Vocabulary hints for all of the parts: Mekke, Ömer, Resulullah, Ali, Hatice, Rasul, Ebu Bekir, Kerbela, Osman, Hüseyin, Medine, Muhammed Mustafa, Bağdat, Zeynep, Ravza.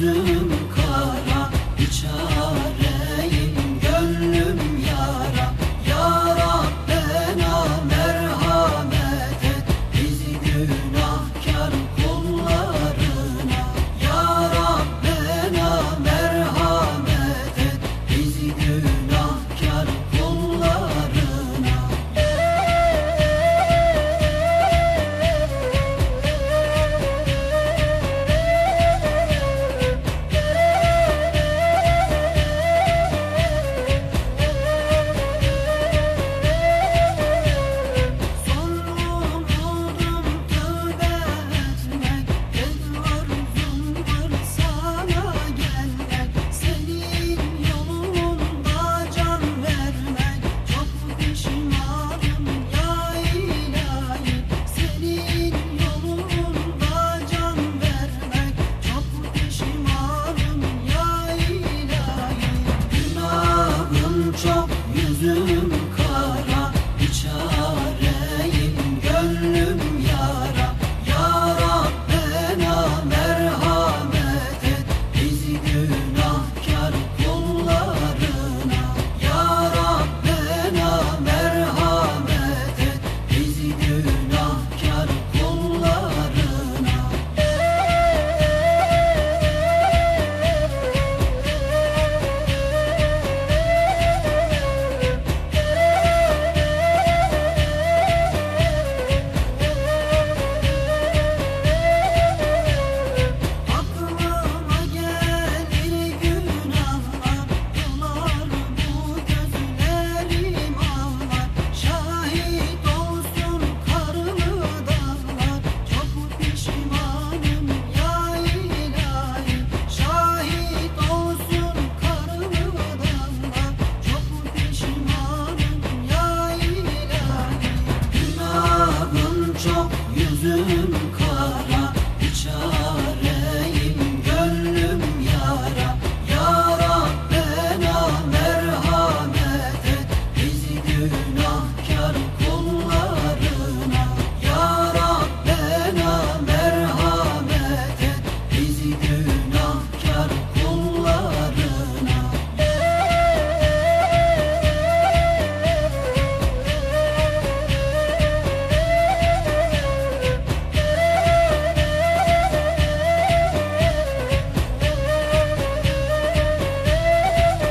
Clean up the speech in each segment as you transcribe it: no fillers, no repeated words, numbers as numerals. Yüzüm kara, bir çareyim, gönlüm yara. Ya Rabbena merhamet et, bizi günahkar kullarına. Ya Rabbena merhamet et, bizi günahkar kullarına. Çok yüzüm kara, bir çareyim, gönlüm yara. Ya Rabbena merhamet et, bizi günahkar kullarına. Ya Rabbena merhamet et, bizi günahkar kullarına.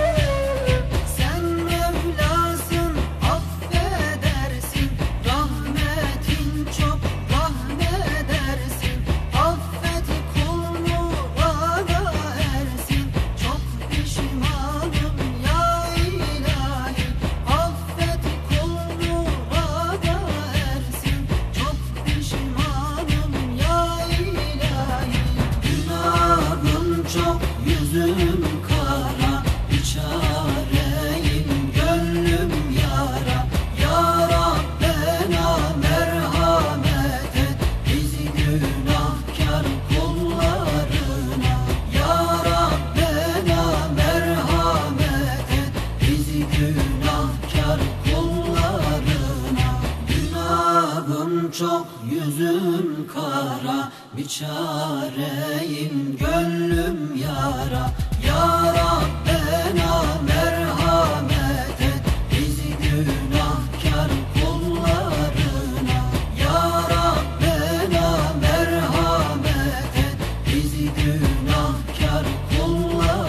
Çok yüzüm kara, bir çareyim, gönlüm yara. Ya Rabbena merhamet et, bizi günahkar kullarına. Ya Rabbena merhamet et, bizi günahkar kullarına. Çok yüzüm kara, bir çareyim, gönlüm yara. Ya Rabbena merhamet et, bizi günahkar kullarına. Ya Rabbena merhamet et, bizi günahkar kullarına.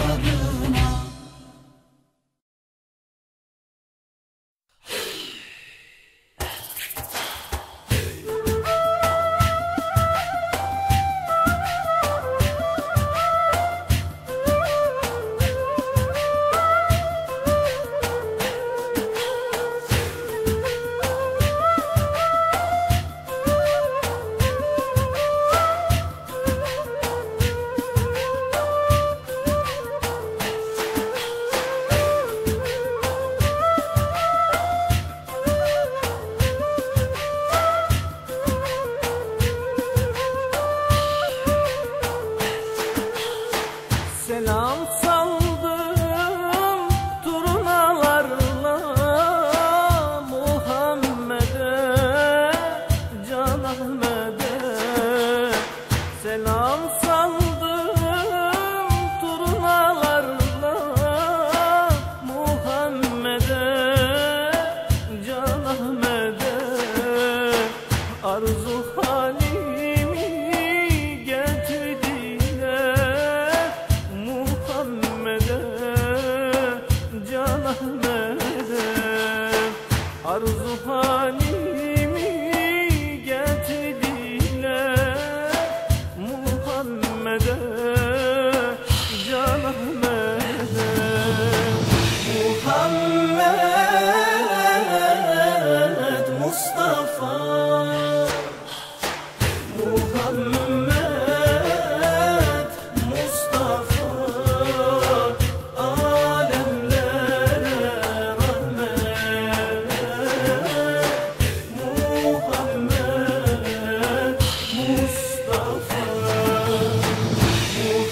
Günahım çok, yüzüm kara, bir çareyim, gönlüm yara. Ya Rabbena merhamet et, bizi günahkar kullarına. Ya Rabbena merhamet et, bizi günahkar kullarına. Selam saldım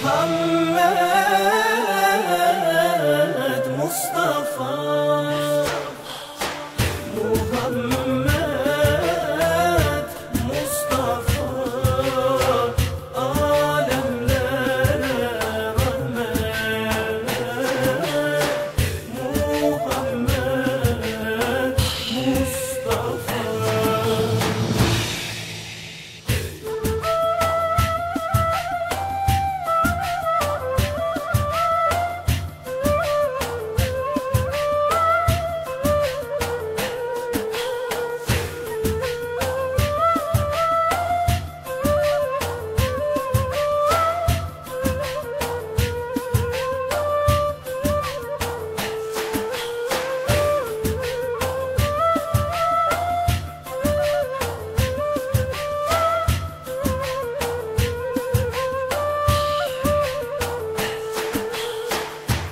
Muhammed Mustafa, Muhammed Mustafa, alemlere rahmet, Muhammed Mustafa.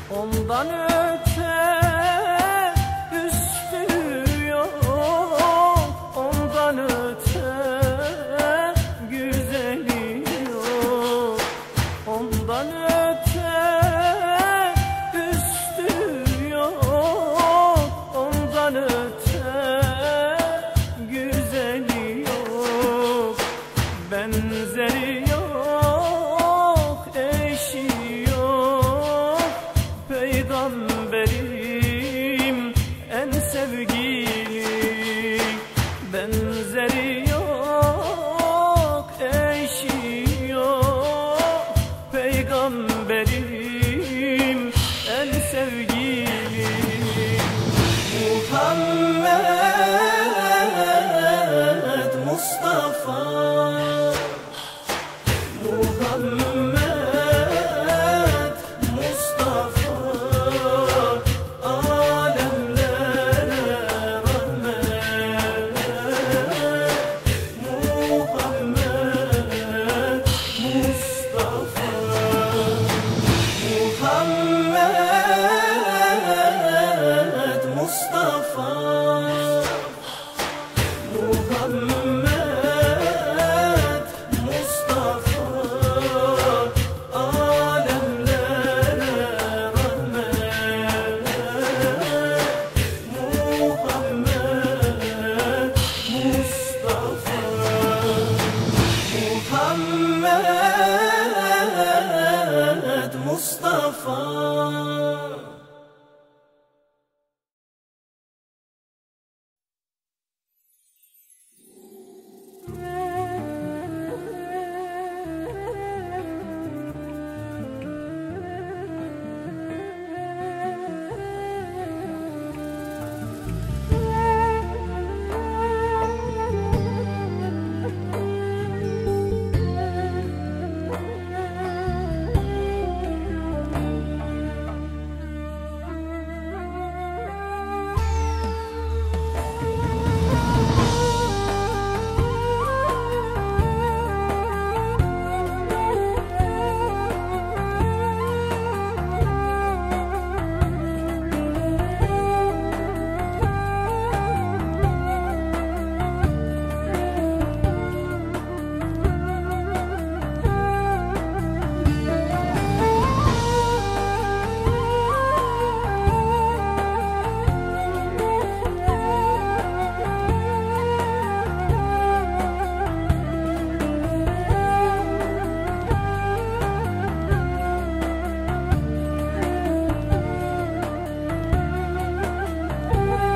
Ondan öte üstü yok, ondan öte güzeli yok, ondan öte üstü yok, ondan öte güzeli yok, benzeri yok. Peygamberim en sevgili, benzeri yok, eşi yok, peygamberim en sevgili. Muhammed Mustafa, Muhammed Mustafa, Muhammed Mustafa, alemlere rahmet, Muhammed Mustafa. Muhammed Mustafa.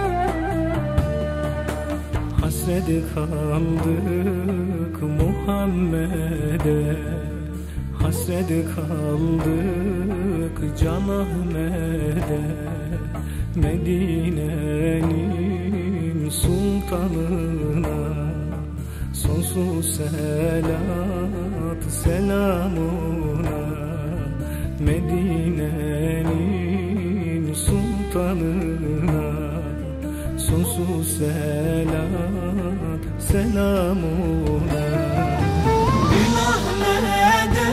Hasret kaldık Muhammed'e, hasret kaldık Can Ahmet'e, Medine'nin sultanına sonsuz selat selamına, Medine'nin sultanına sonsuz selat selamuna. Günah mede,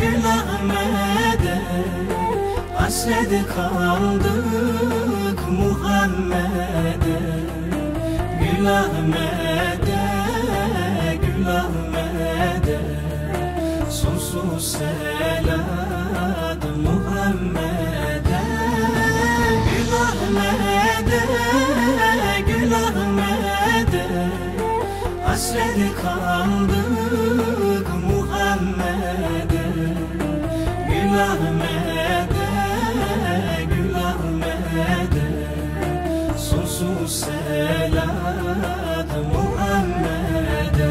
günah mede, hasret kaldık Muhammed'e. Günah mede, günah mede, sonsuz Selam Muhammed'e, Gül Ahmet'e, Gül Ahmet'e, hasret kaldık Muhammed'e, Gül Ahmet'e, Gül Ahmet'e, sonsuz selam Muhammed'e.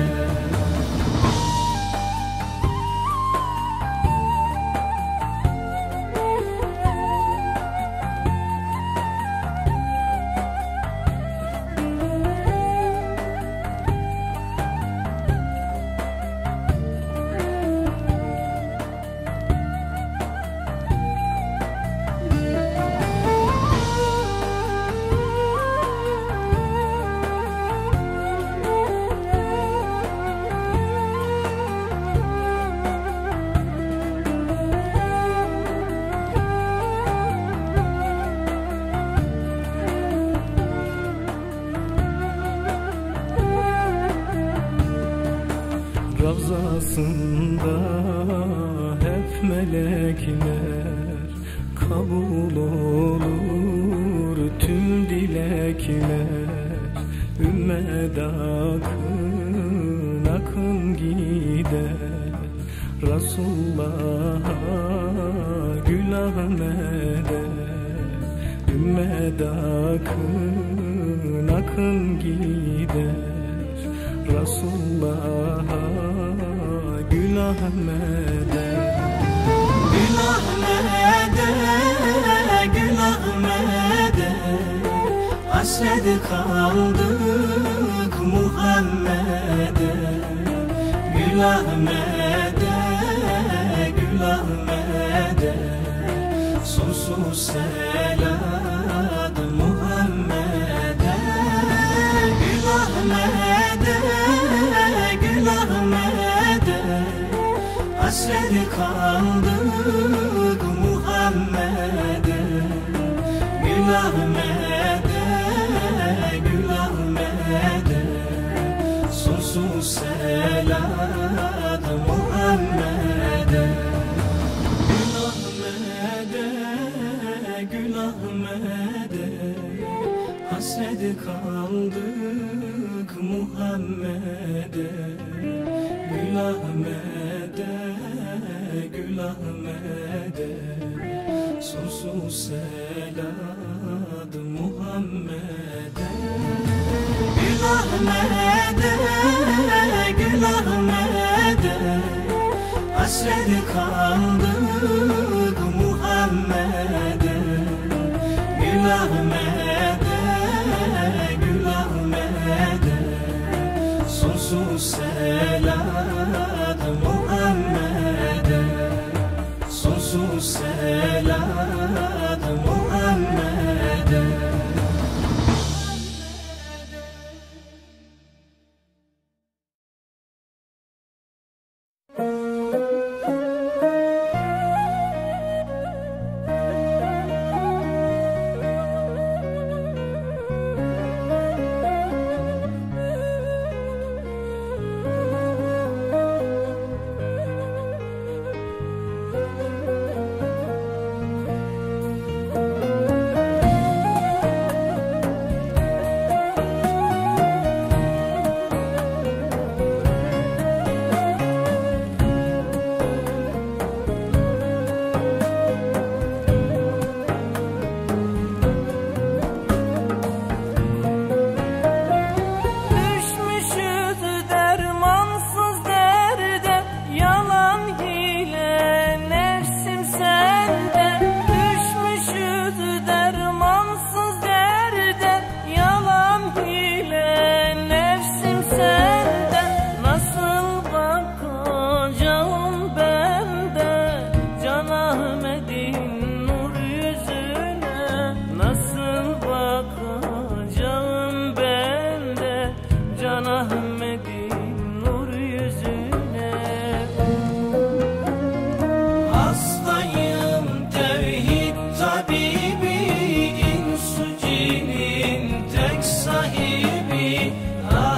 Ravzasında hep melekler, kabul olur tüm dilekler. Ümmet akın akın gider, Resulullah'a Gül Ahmet'e. Ümmet akın akın gider, Resulullah'a Gül Ahmet'e. Gül Ahmet'e, Gül Ahmet'e, hasret kaldık Muhammed'e, Gül Ahmet'e, Gül Ahmet'e, sonsuz selam Muhammed'e, Gül Ahmet'e, Gül Ahmet'e, hasret kaldık Muhammed'e, Gül Ahmet'e, Gül Ahmet'e, sonsuz selam Muhammed'e. Gül Ahmet'e, Gül Ahmet'e, hasret kaldık Muhammed'e, Gül Ahmet'e, Gül Ahmet'e, sonsuz selam Muhammed'e. Gül Ahmet'e, Gül Ahmet'e, hasret kaldık Muhammed'e, Gül Ahmet'e, Gül Ahmet'e, sonsuz selam Muhammed'e, sonsuz selam Muhammed'e.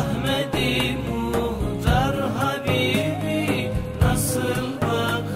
Ahmedi Muhtar Habibi, nasıl bak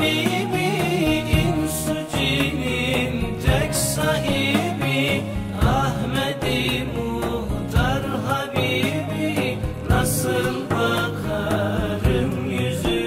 Habibin sucinin tek sahibi, Ahmedi muhtar Habibi. Nasıl bakarım yüzüne?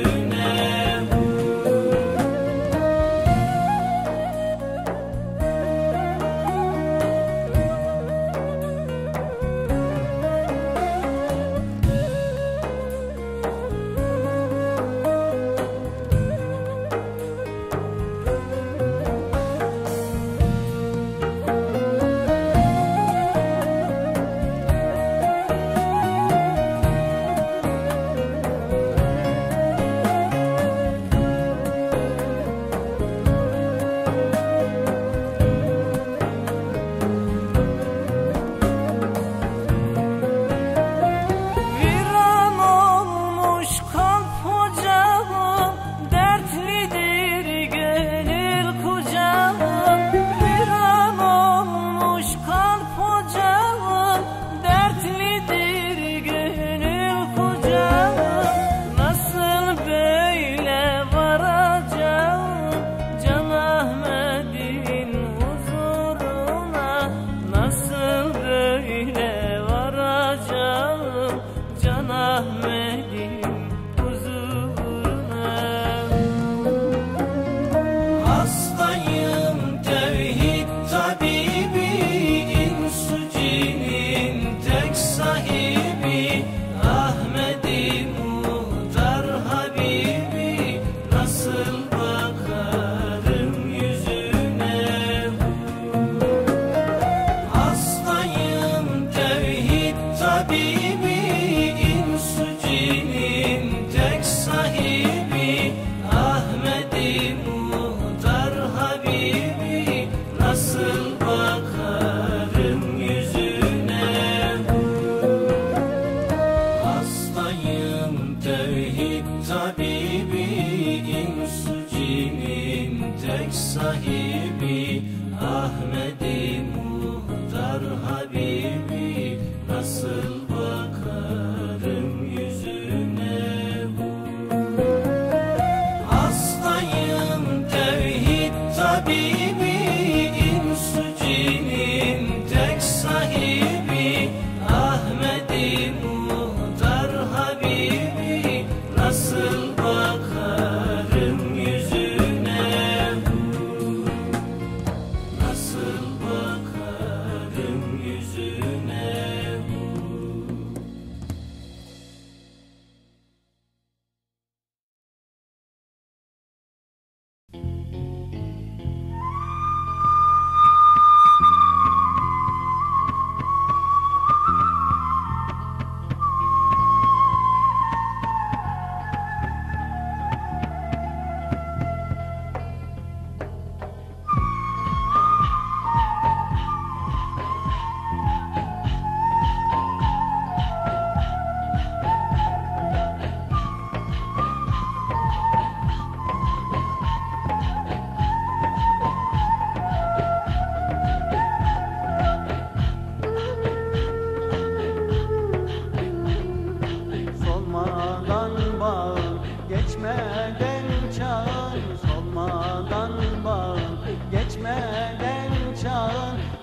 Sahibi Ahmedi muhtar Habibi, nasıl bakarım yüzüne bu? Hastayım tevhid tabibi, insucinin tek sahibi, Ahmedi muhtar Habibi, nasıl bakarım?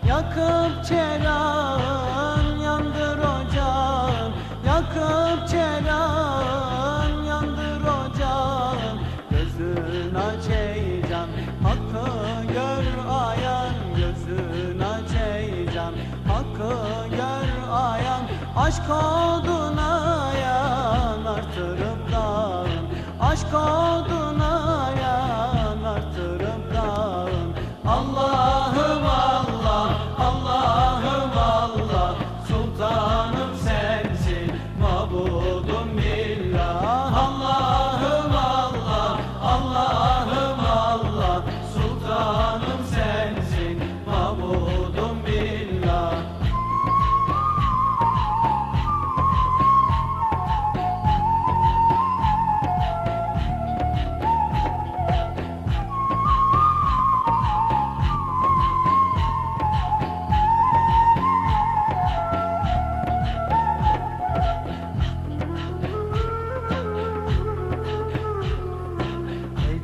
Yakıp çeran yandır ocağın, yakıp çeran yandır ocağın. Gözün aç ey can, hakkı gör ayan. Gözün aç ey can, hakkı gör ayan. Aşk oduna yan, artırıp dağın. Aşk oduna yan, artırıp dağın. Allah'ım Allah, Allah'ım Allah, sultanım sensin, mabudum billah. Allah'ım Allah, Allah'ım Allah, sultanım sensin, mabudum billah.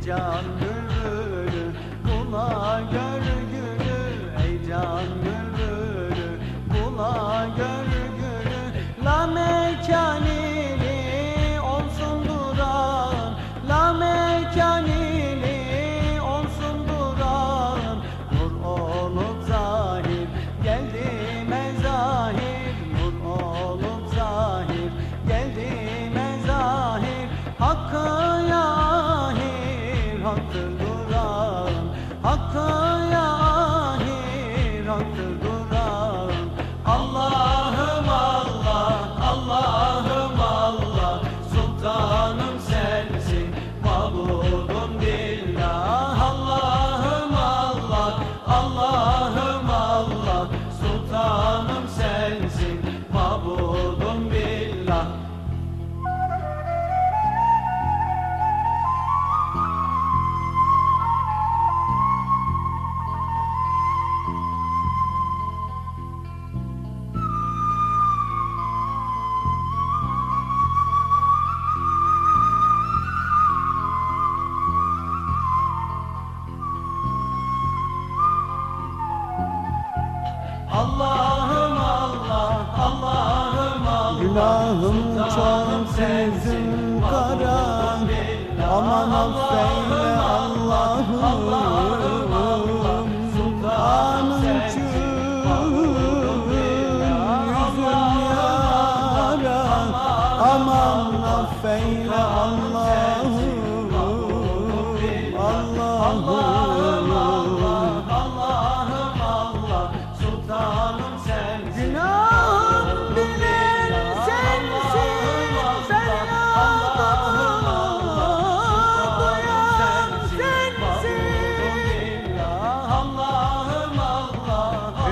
can bülbülü, bula gör gülü. Ey can bülbülü, bula gör gülü. La mekanili olsun durağın, la mekanili olsun durağın. Nur olup zahir geldi mezahir, nur olup zahir geldi mezahir. Hakkı haktır durağım, hakkı yahir, haktır durağım. Allah'ım Allah, Allah'ım Allah, sultanım sensin, mabudum dillah. Allah'ım Allah, Allah'ım Allah, sultanım sensin, mabudum billah. Allah'ım Allah, Allah'ım Allah, günahım çok, sözüm kara, aman affeyle Allah'ım. Allah'ım Allah, sultanım sensin, yüzüm yara, aman affeyle Allah'ım. Allah'ım Allah, Allah'ım Allah, sultanım sensin. Günahım bilen sensin, feryadımı duyan sensin. Allah'ım Allah,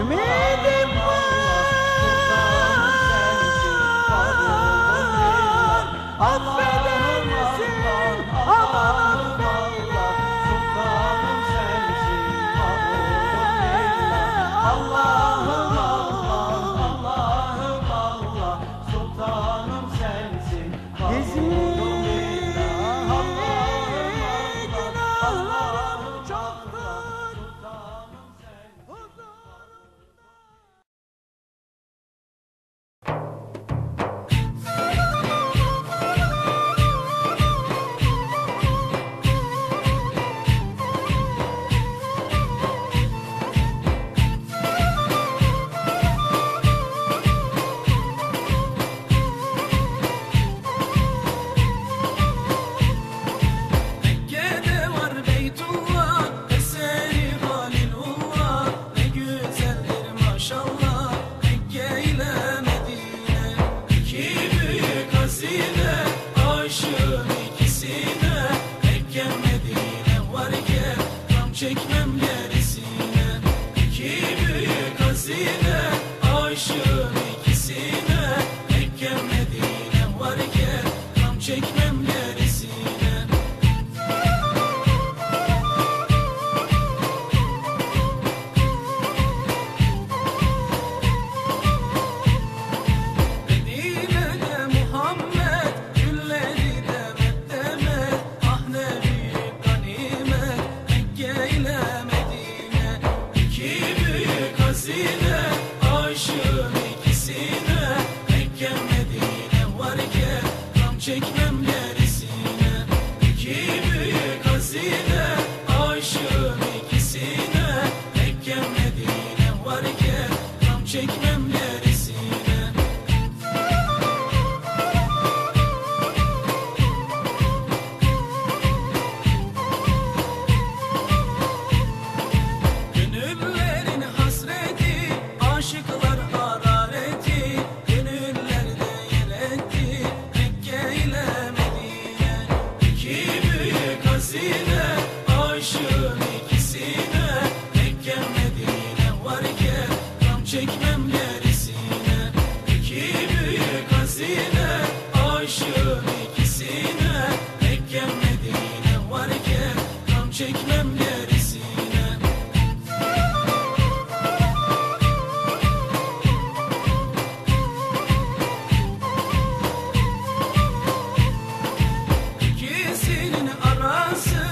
ümidim var, affeder misin, aman affeyle. Allah'ım Allah, Allah'ım Allah, sultanım sensin. Gizli günahlarım çoktur. Çekmem gerisine, iki büyük hazine, aşığın ikisine, Mekke Medine var iken, tam çekmem gerisine. Medine'de Muhammed, gülleri de meddemet, ah ne büyük ganimet, Mekke ile Medine, iki büyük hazine, aşığın ikisine, Mekke Medine var iken, tam çekmem gerisine, iki büyük hazine, aşığın ikisine, Mekke Medine var iken, tam çekmem gerisine. Gönüllerin hasreti, aşıklar harareti, gönüllerde yer etti, Mekke ile Medine, iki büyük hazine, aşığın ikisine, Mekke Medine var iken, tam çekmem gerisine, iki büyük hazine, aşığın ikisine, Mekke Medine var iken, tam çekmem gerisine. İkisinin arası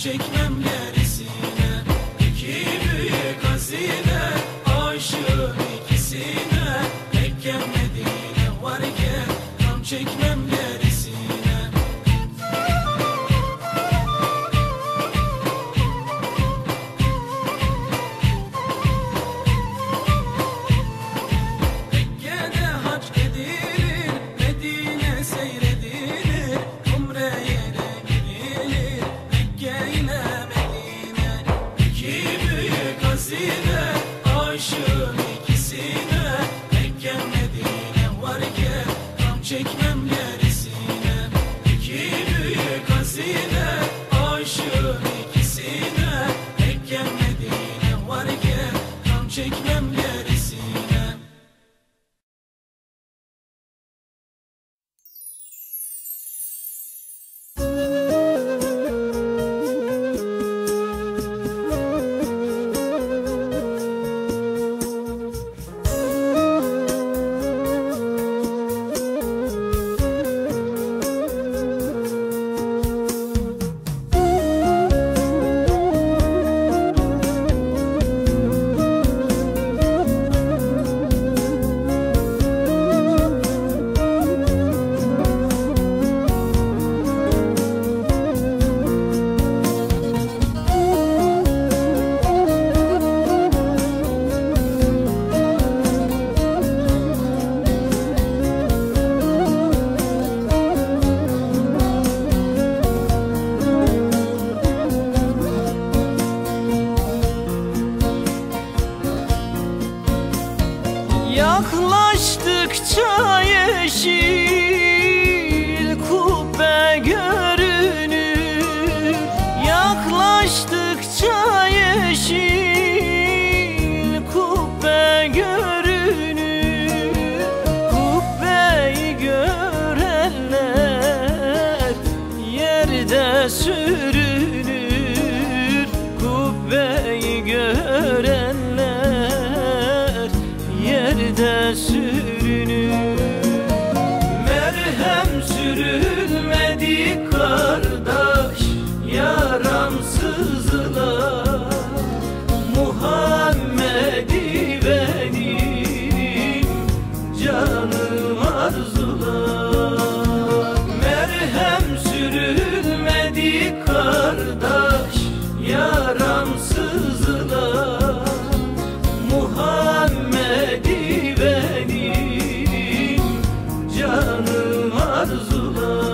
çek emlerisine, iki büyük hazine, aşığın ikisine, Mekke Medine varken tam çek emlerisine. Mekke'de hac edilir, Medine seyredilir, umreye hazine, aşığın ikisine, Mekke Medine varken tam çekmem gerisine, iki büyük hazine, aşığın ikisine, Mekke Medine varken tam çekmem gerisine. Yaklaştıkça yeşil kubbe görünür, yaklaştıkça yeşil kubbe görünür. Kubbeyi görenler yerde sürünür, kubbeyi görenler yerde sürünür. Merhem sürülmedi kardeş yaramsızla, Muhammed'i benim canım arzula. Merhem sürülmedi kardeş yaramsızla, Muhammed'i benim canım arzular.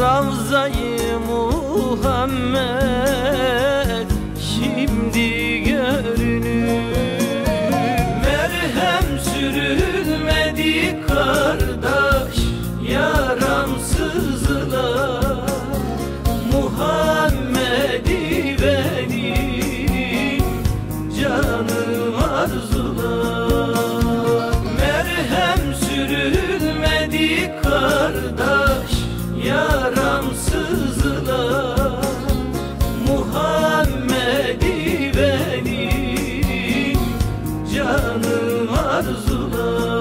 Ravza-i Muhammed şimdi görünür. Merhem sürülmedi kardeş yaramsızla, Muhammed'i benim canım arzula. Merhem sürülmedi kardeş yaramsızla, Muhammed'i benim canım arzular.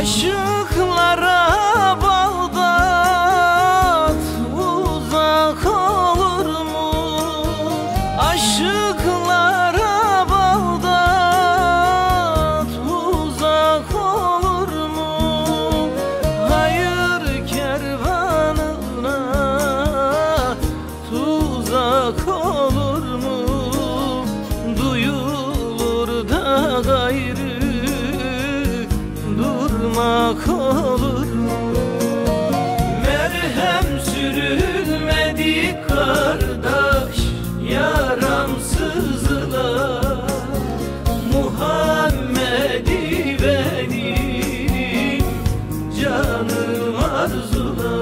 Aşıklara Bağdat uzak olur mu? Aşıklara Bağdat uzak olur mu? Hayır kervanına tuzak olur mu? Duyulur da gayrı durmak olur mu? Merhem sürülmedi kardeş yaramsızla, Muhammed'i benim canım arzula.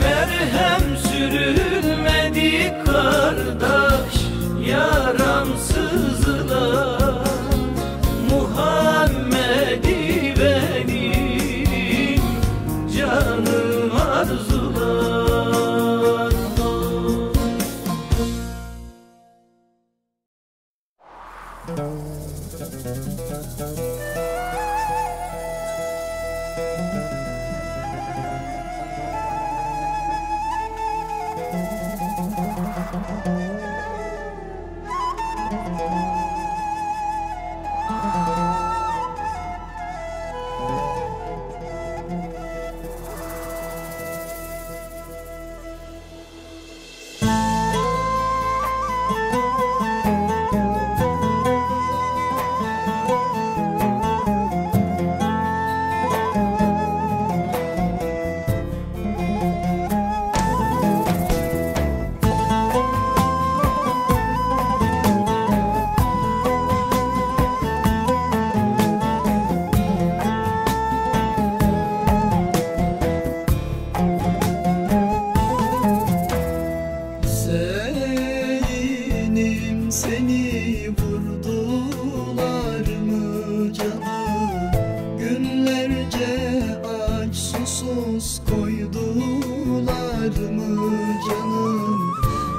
Merhem sürülmedi kardeş yaramsızla, Muhammed'i benim canım arzular.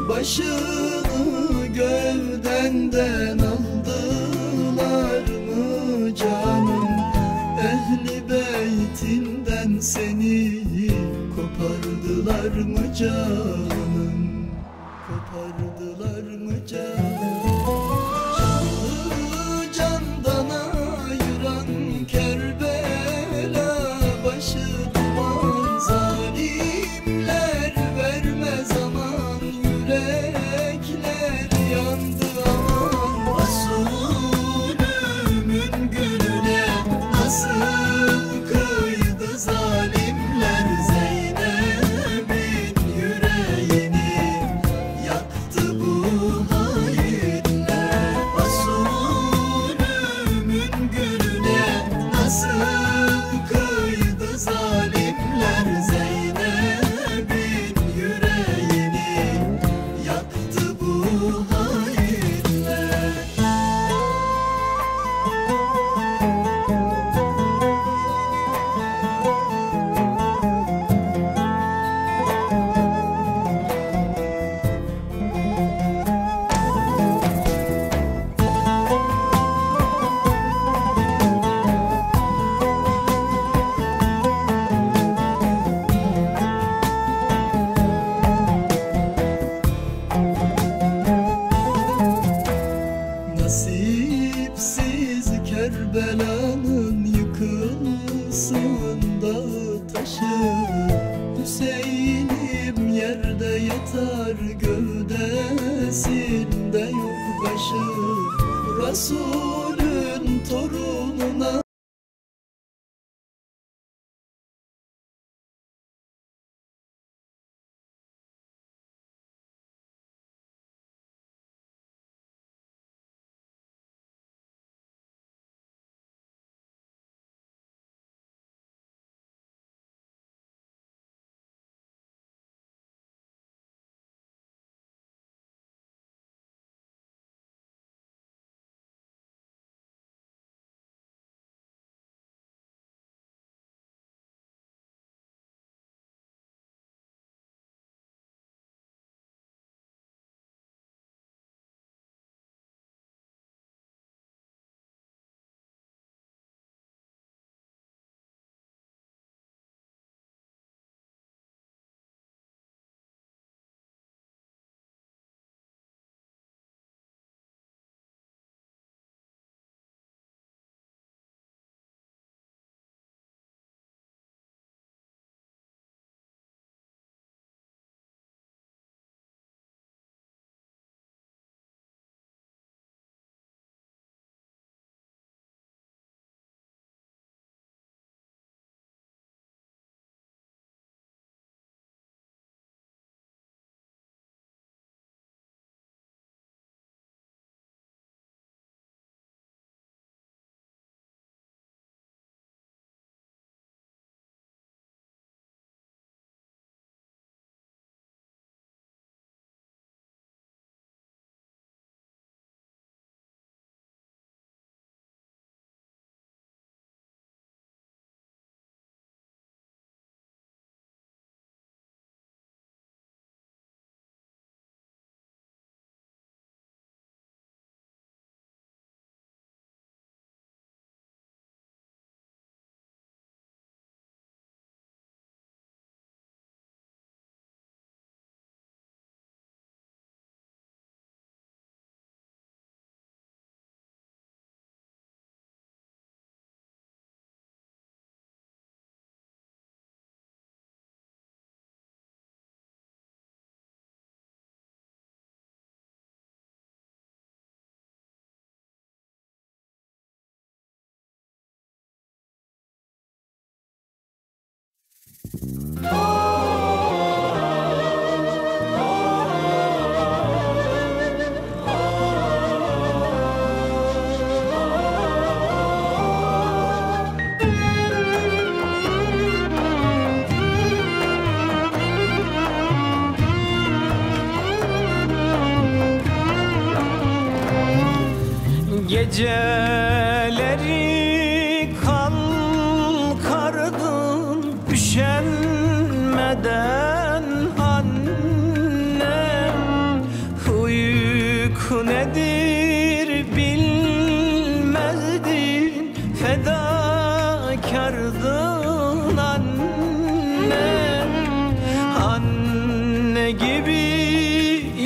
Başını gövdenden aldılar mı canım? Ehli beytinden seni kopardılar mı canım? Kopardılar mı canım? Canlı candan ayıran Kerbela başı duman, zalimler vermez aman. Yürekler yandı aman, Rasulümün gülüne nasıl kıydı zalimler, Zeynep'in yüreğini yaktı bu hainler. Rasulümün gülüne nasıl kıydı zalimler, Zeynep'in yüreğini yaktı bu hainler. Nasipsiz Kerbela'nın yıkılsın dağı taşı, Hüseyin'im yerde yatar gövdesinde yok başı. Rasulün torununa Geceleri kalkardım üşenmeden annem. Uyku nedir bilmezdin, fedakardın annem. Anne gibi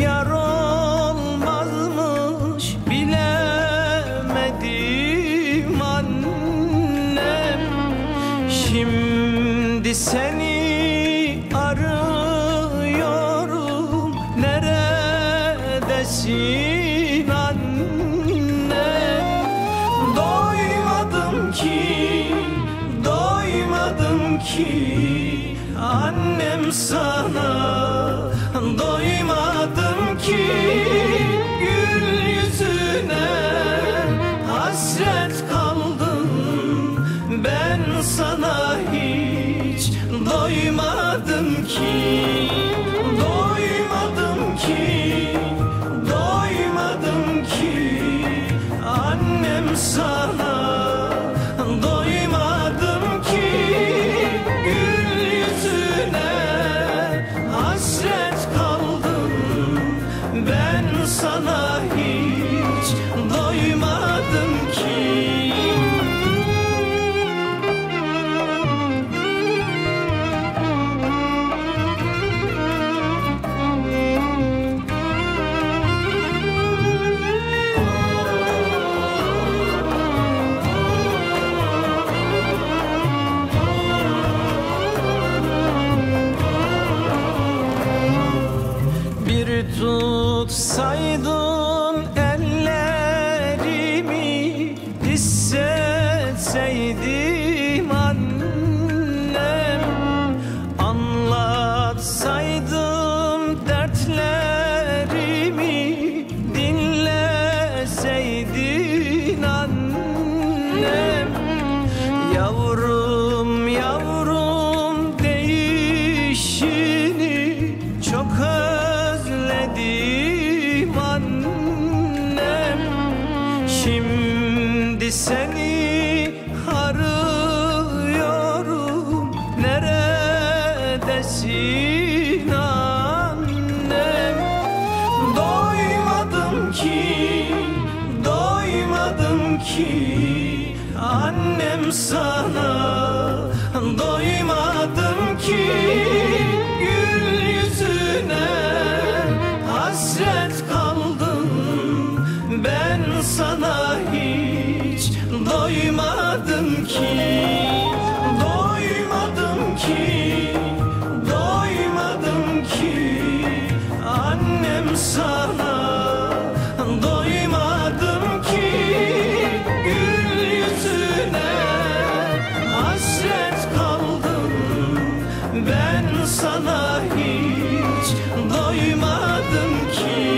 yar olmazmış, bilemedim annem. Şimdi seni arıyorum, neredesin annem? Doymadım ki, doymadım ki annem sana, doymadım ki gül yüzüne hasret kaldım ben sana hiç, doymadım ki, doymadım ki, doymadım ki annem sana. Ben sana hiç doymadım ki. Tutsaydın ellerimi, hissetseydim annem. Anlatsaydım dertlerimi, dinleseydin annem. Yavrum yavrum değişini çok özledim annem. Şimdi seni arıyorum, neredesin annem? Doymadım ki, doymadım ki annem sana, doymadım ki gül yüzüne hasret kaldım ben sana hiç, doymadım ki, doymadım ki, doymadım ki annem sana, doymadım ki gül yüzüne hasret kaldım ben sana hiç, doymadım ki.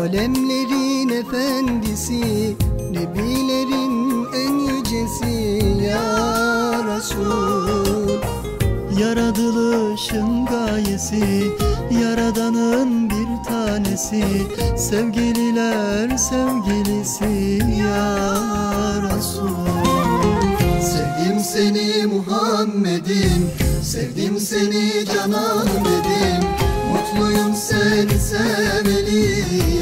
Alemlerin efendisi, nebilerin en yücesi ya Rasul. Yaratılışın gayesi, yaradanın bir tanesi, sevgililer sevgilisi ya Rasul. Sevdim seni Muhammed'im, sevdim seni cananım dedim, mutluyum seni seveli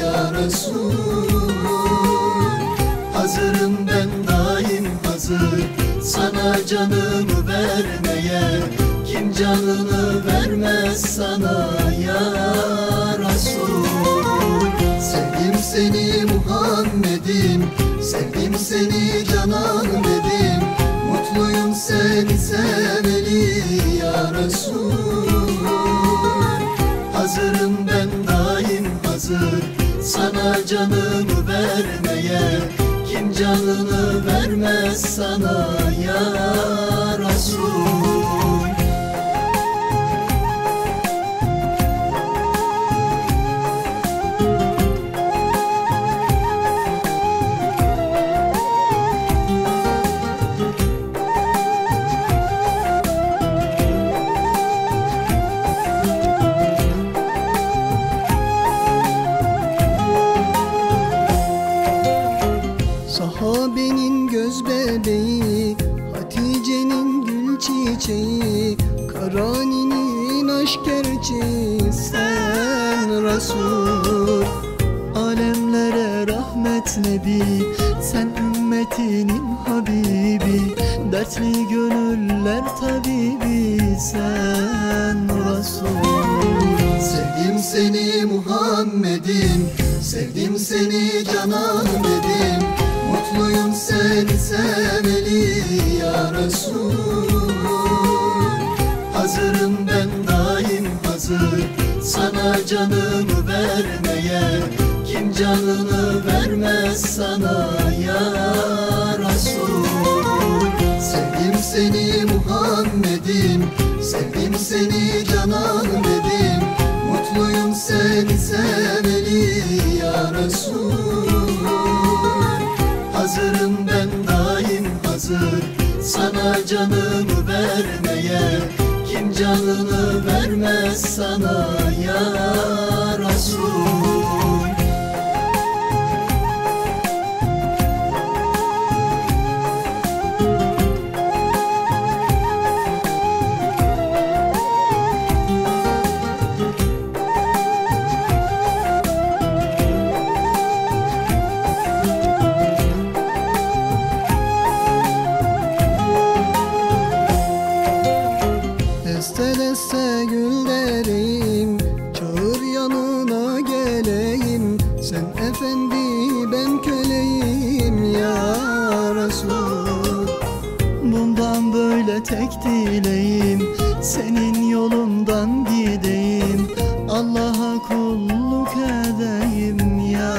ya Resul. Hazırım ben daim hazır, sana canımı vermeye, kim canını vermez sana ya Resul. Sevdim seni Muhammed'im, sevdim seni cananım dedim, mutluyum seni seveli ya Resul. Hazırım ben daim hazır, sana canımı vermeye, kim canını vermez sana ya Resul. Sahabenin göz bebeği, Hatice'nin gül çiçeği, Karani'nin aşk gerçeği sen Resul. Alemlere rahmet nebi, sen ümmetinin habibi, dertli gönüller tabibi sen Resul. Sevdim seni Muhammed'im, sevdim seni cananım dedim, mutluyum seni seveli ya Resul. Hazırım ben daim hazır, sana canımı vermeye, kim canını vermez sana ya Resul. Sevdim seni Muhammed'im, sevdim seni cananım dedim, mutluyum seni seveli ya Resul. Hazırım ben daim hazır, sana canımı vermeye, kim canını vermez sana ya Resul. Deste deste gül dereyim, çağır yanına geleyim, sen efendi ben köleyim ya Resul. Bundan böyle tek dileğim, senin yolundan gideyim, Allah'a kulluk edeyim ya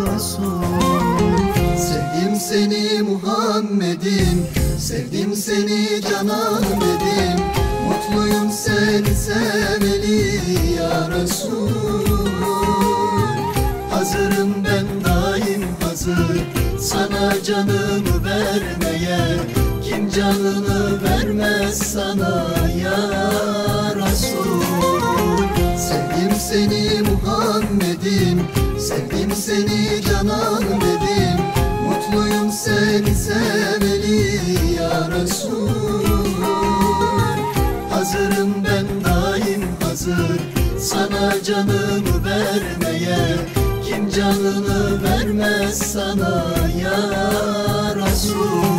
Resul. Sevdim seni Muhammed'im, sevdim seni cananım dedim, mutluyum seni seveli ya Resul. Hazırım ben daim hazır, sana canımı vermeye, kim canını vermez sana ya Resul. Sevdim seni Muhammed'im, sevdim seni cananım dedim, mutluyum seni seveli ya Resul. Hazırım ben daim hazır, sana canımı vermeye, kim canını vermez sana ya Resul.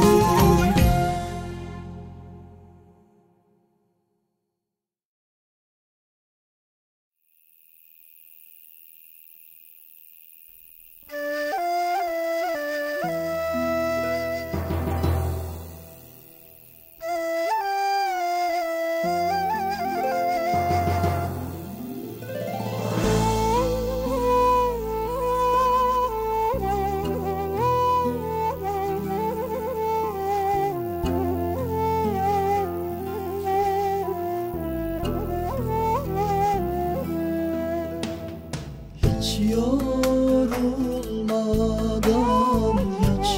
Hiç yorulmadan hiç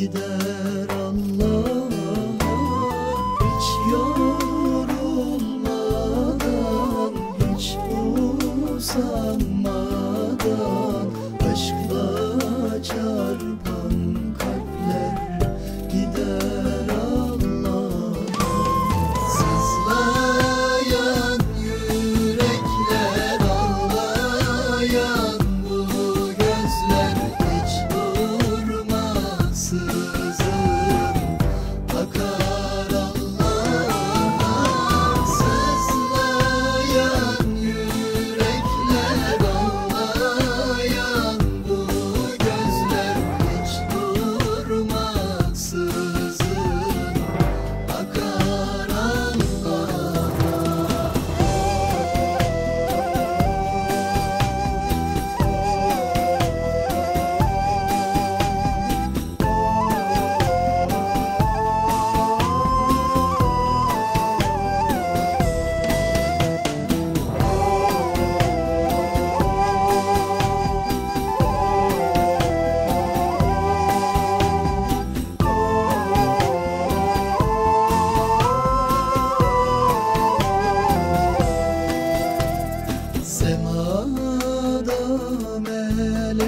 gider Allah, hiç yorulmadan, hiç usanmadan, aşkla çarpan kalpler gider Allah. Sızlayan yürekler, ağlayan bu gözler, hiç durmasın.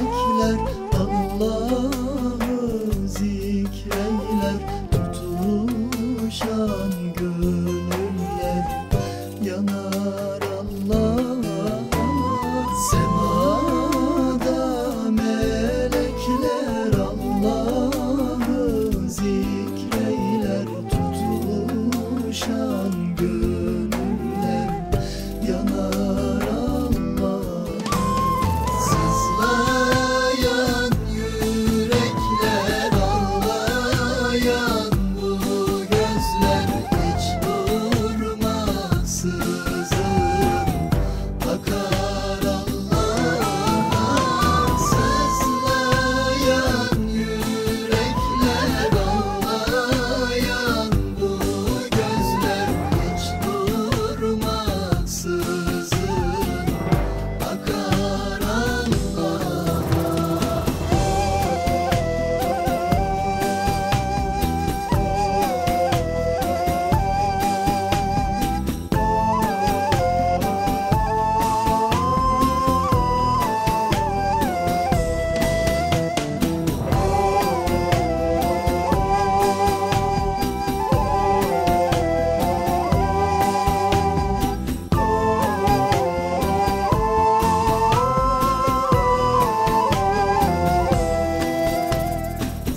Melekler Allah'ı zikreyler, tutuşan gönüller yanar Allah'a. Semada melekler Allah'ı zikreyler, tutuşan gönüller yanar.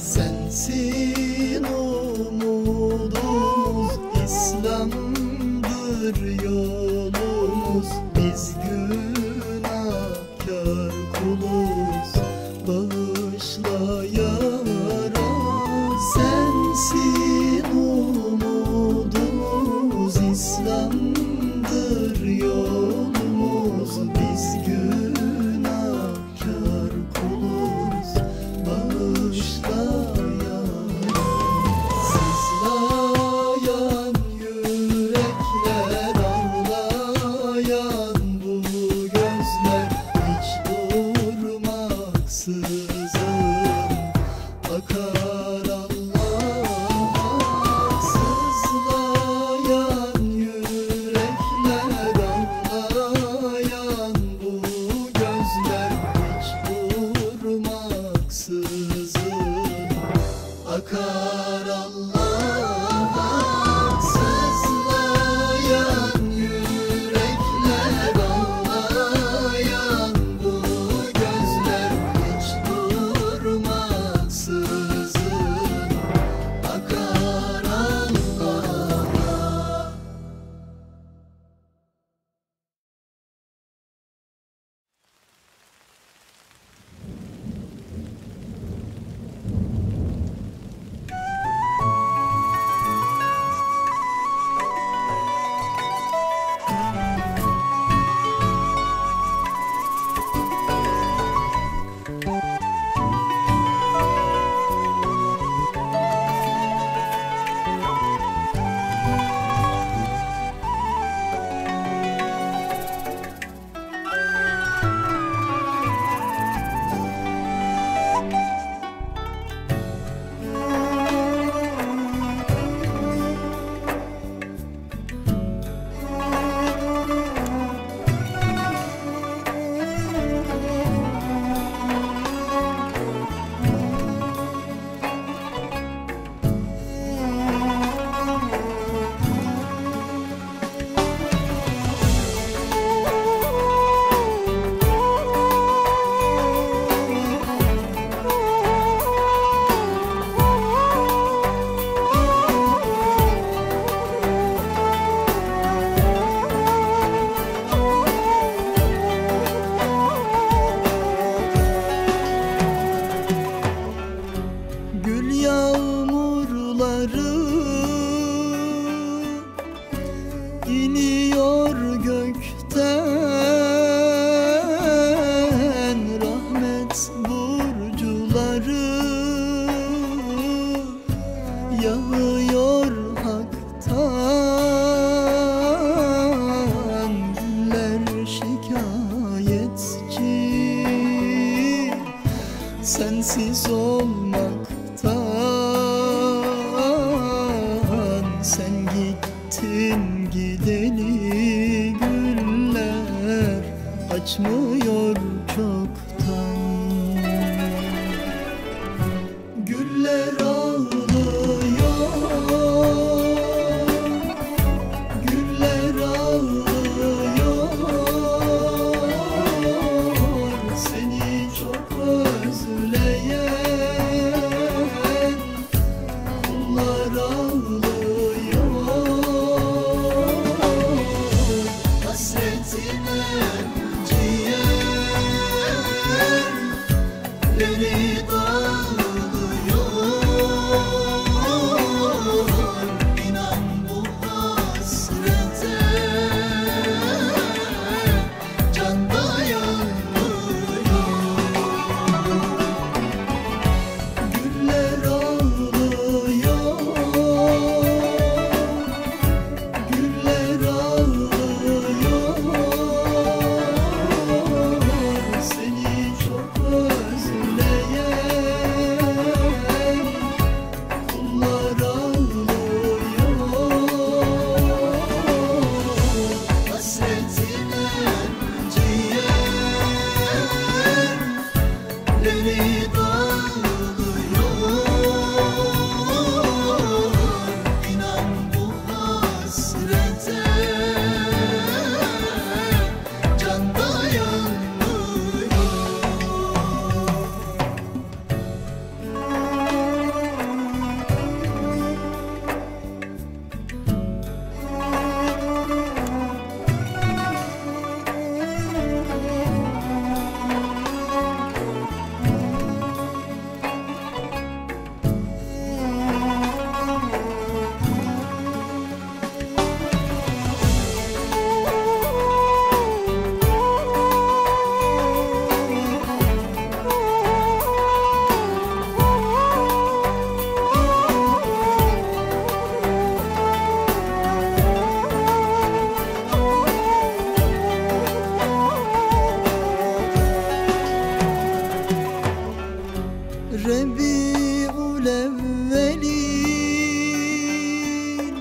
Sensin umudumuz, İslam'dır yolumuz, biz günahkar kuluz, bağışla ya Rab. Sensin umudumuz, İslam'dır yolumuz, biz günahkar kuluz, bağışla. Akar Allah, sızlayan yürekler, ağlayan bu gözler, hiç durmaksızın akar Allah. gül yağmurları iniyor gökten, rahmet burcuları yağıyor haktan. Güller şikayetçi sensiz olmaktan. Sen gittin gideli, güller açmıyor çoktan. Güller ağlıyor, güller ağlıyor, seni çok özleyen kullar ağlıyor. Hasretine ciğerleri dağılıyor. İnan bu hasrete can dayanmıyor. Güller ağlıyor, güller ağlıyor, seni çok özleyen kullar ağlıyor. Hasretine ciğerleri dağılıyor. İnan bu hasrete can dayanmıyor. Rebi'ül evvelin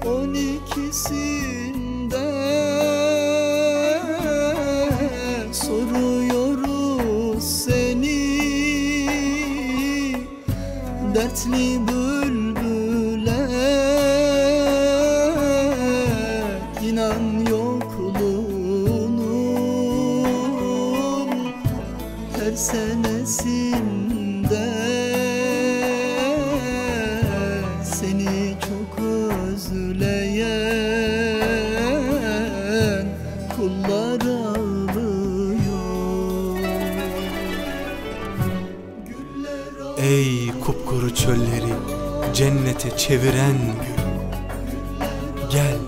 12'sinde soruyoruz seni, dertli bülbüle inan yokluğunun her senesin. Seni çok özleyen kullar ağlıyor. Ey kupkuru çölleri cennete çeviren gül, gel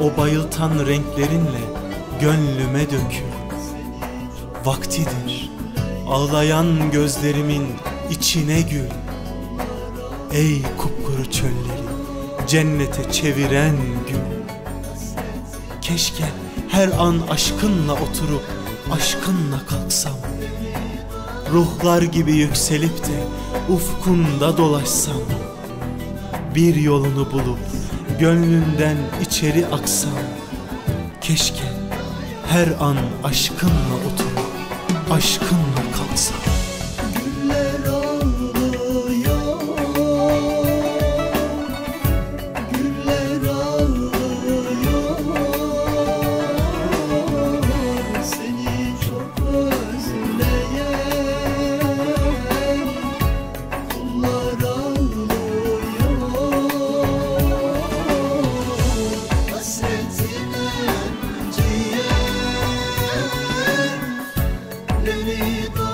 o bayıltan renklerinle gönlüme dökül. Vaktidir ağlayan gözlerimin İçine gül. Ey kupkuru çölleri cennete çeviren gül, keşke her an aşkınla oturup aşkınla kalksam, ruhlar gibi yükselip de ufkunda dolaşsam, bir yolunu bulup gönlünden içeri aksam, keşke her an aşkınla oturup aşkınla kalksam. Let it go.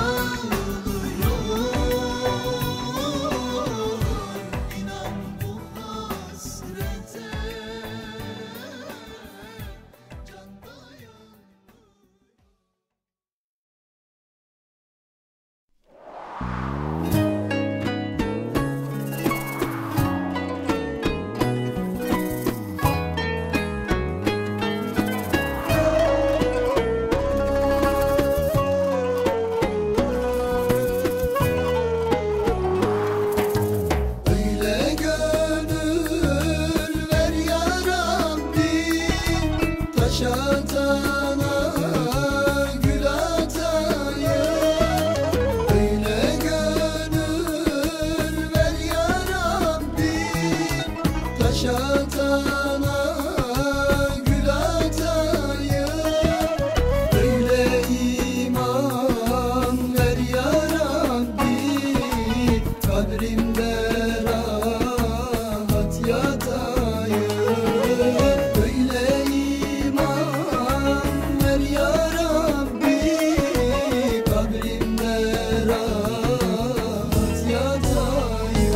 yaşatana gül atayım. Öyle iman ver ya Rabbi, kabrimde rahat yatayım. Öyle iman ver ya Rabbi, kabrimde rahat yatayım.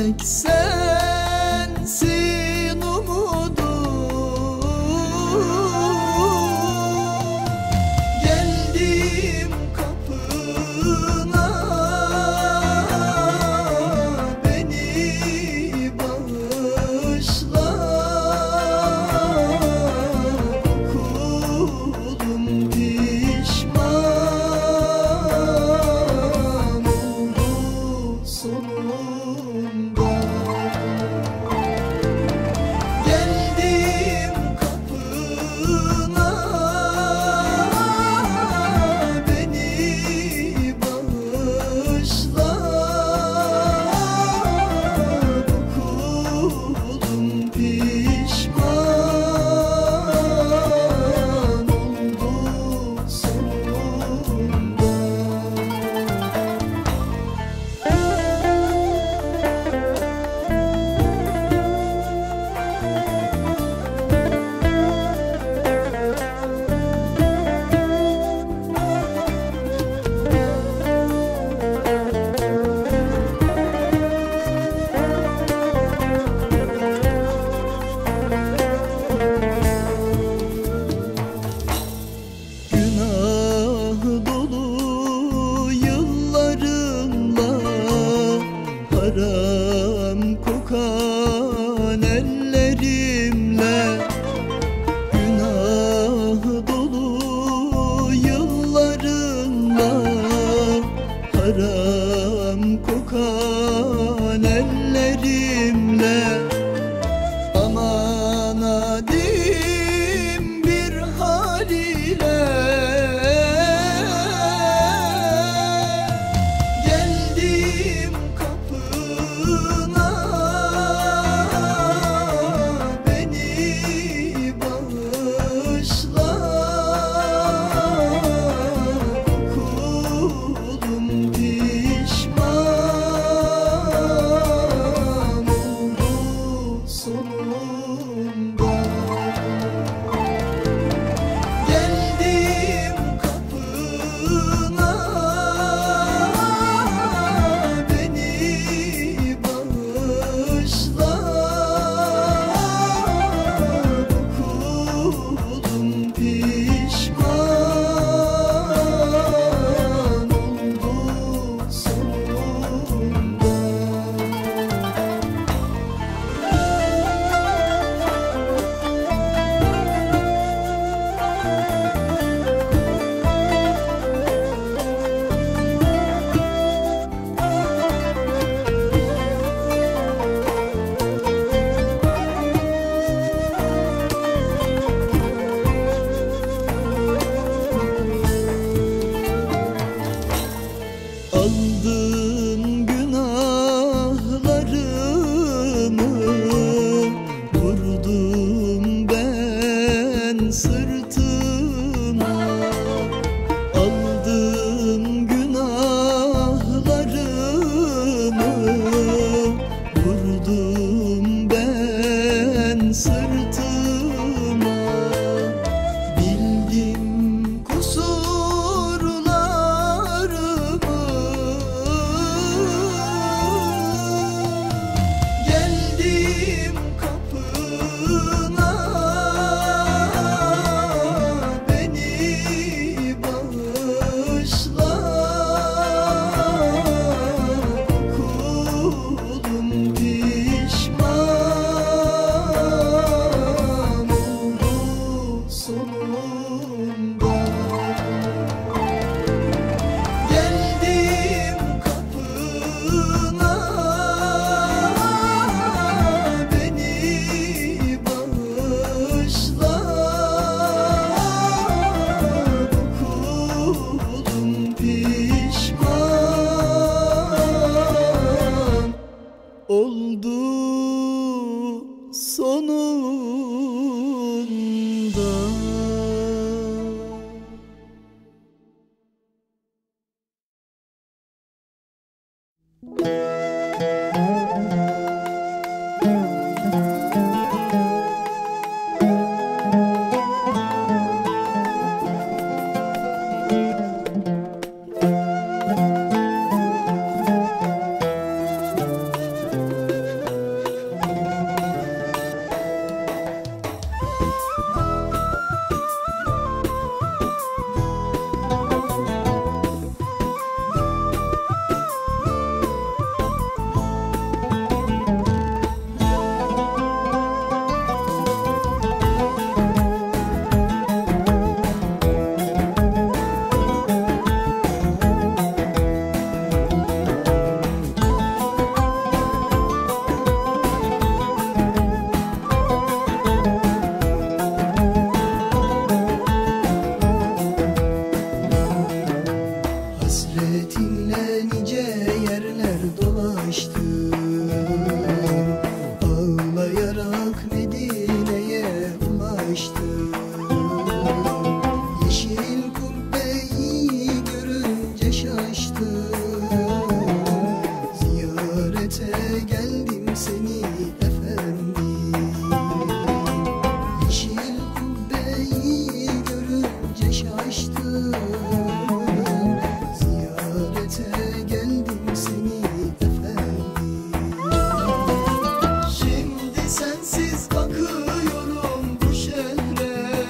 Tek sensin umudum. Geldim kapına, beni bağışla. Kulum pişman oldu sonum. Haram kokan ellerimle, günah dolu yıllarımla, haram kokan ellerimle. Aman adim bir hal ile. geldim seni efendim. Yeşil kubbeyi görünce şaştım, ziyarete geldim seni efendim. Şimdi sensiz bakıyorum bu şehre,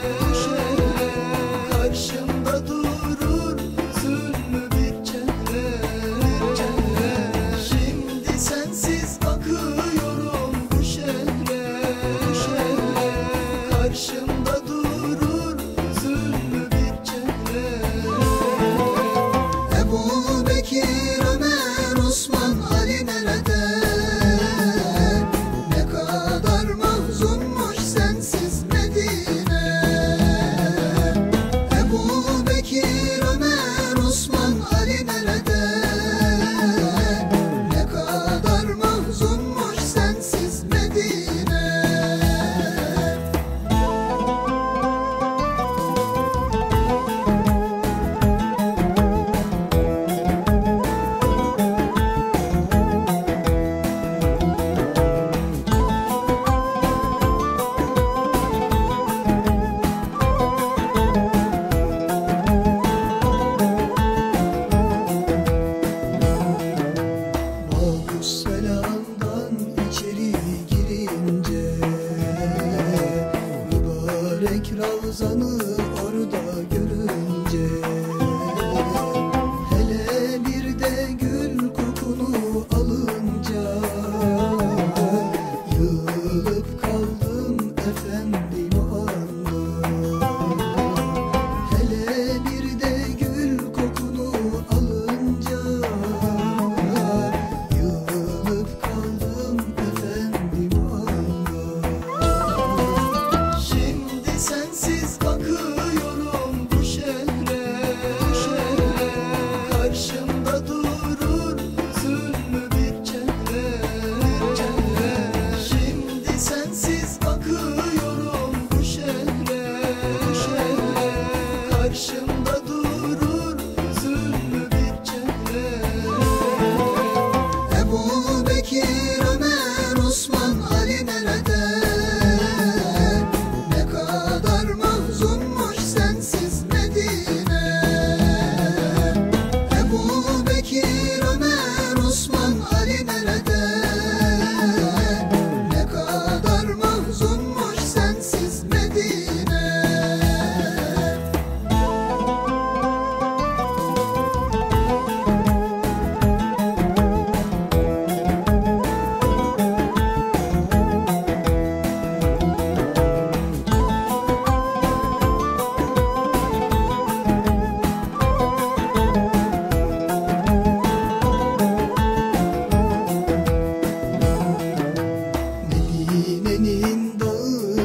karşımda dur. Karşımda durur zulmü bir çehre. Ebu Bekir, Ömer, Osman, Ali nerede? Ne kadar mahzunmuş sensiz Medine. Ebu Bekir, Ömer, Osman, Ali nerede? Ne kadar mahzunmuş sensiz Medine. Mübarek Ravzan'ı orada görünce, hele bir de gül kokunu alınca, yığılıp kaldım efendim o anda. Hele bir de gül kokunu alınca, yığılıp kaldım efendim o anda. Sensiz bakıyorum bu şehre, karşımda durur zulmü bir çehre. Şimdi sensiz bakıyorum bu şehre, karşımda durur zulmü bir çehre. Ebu Bekir, Ömer, Osman, Ali nerede?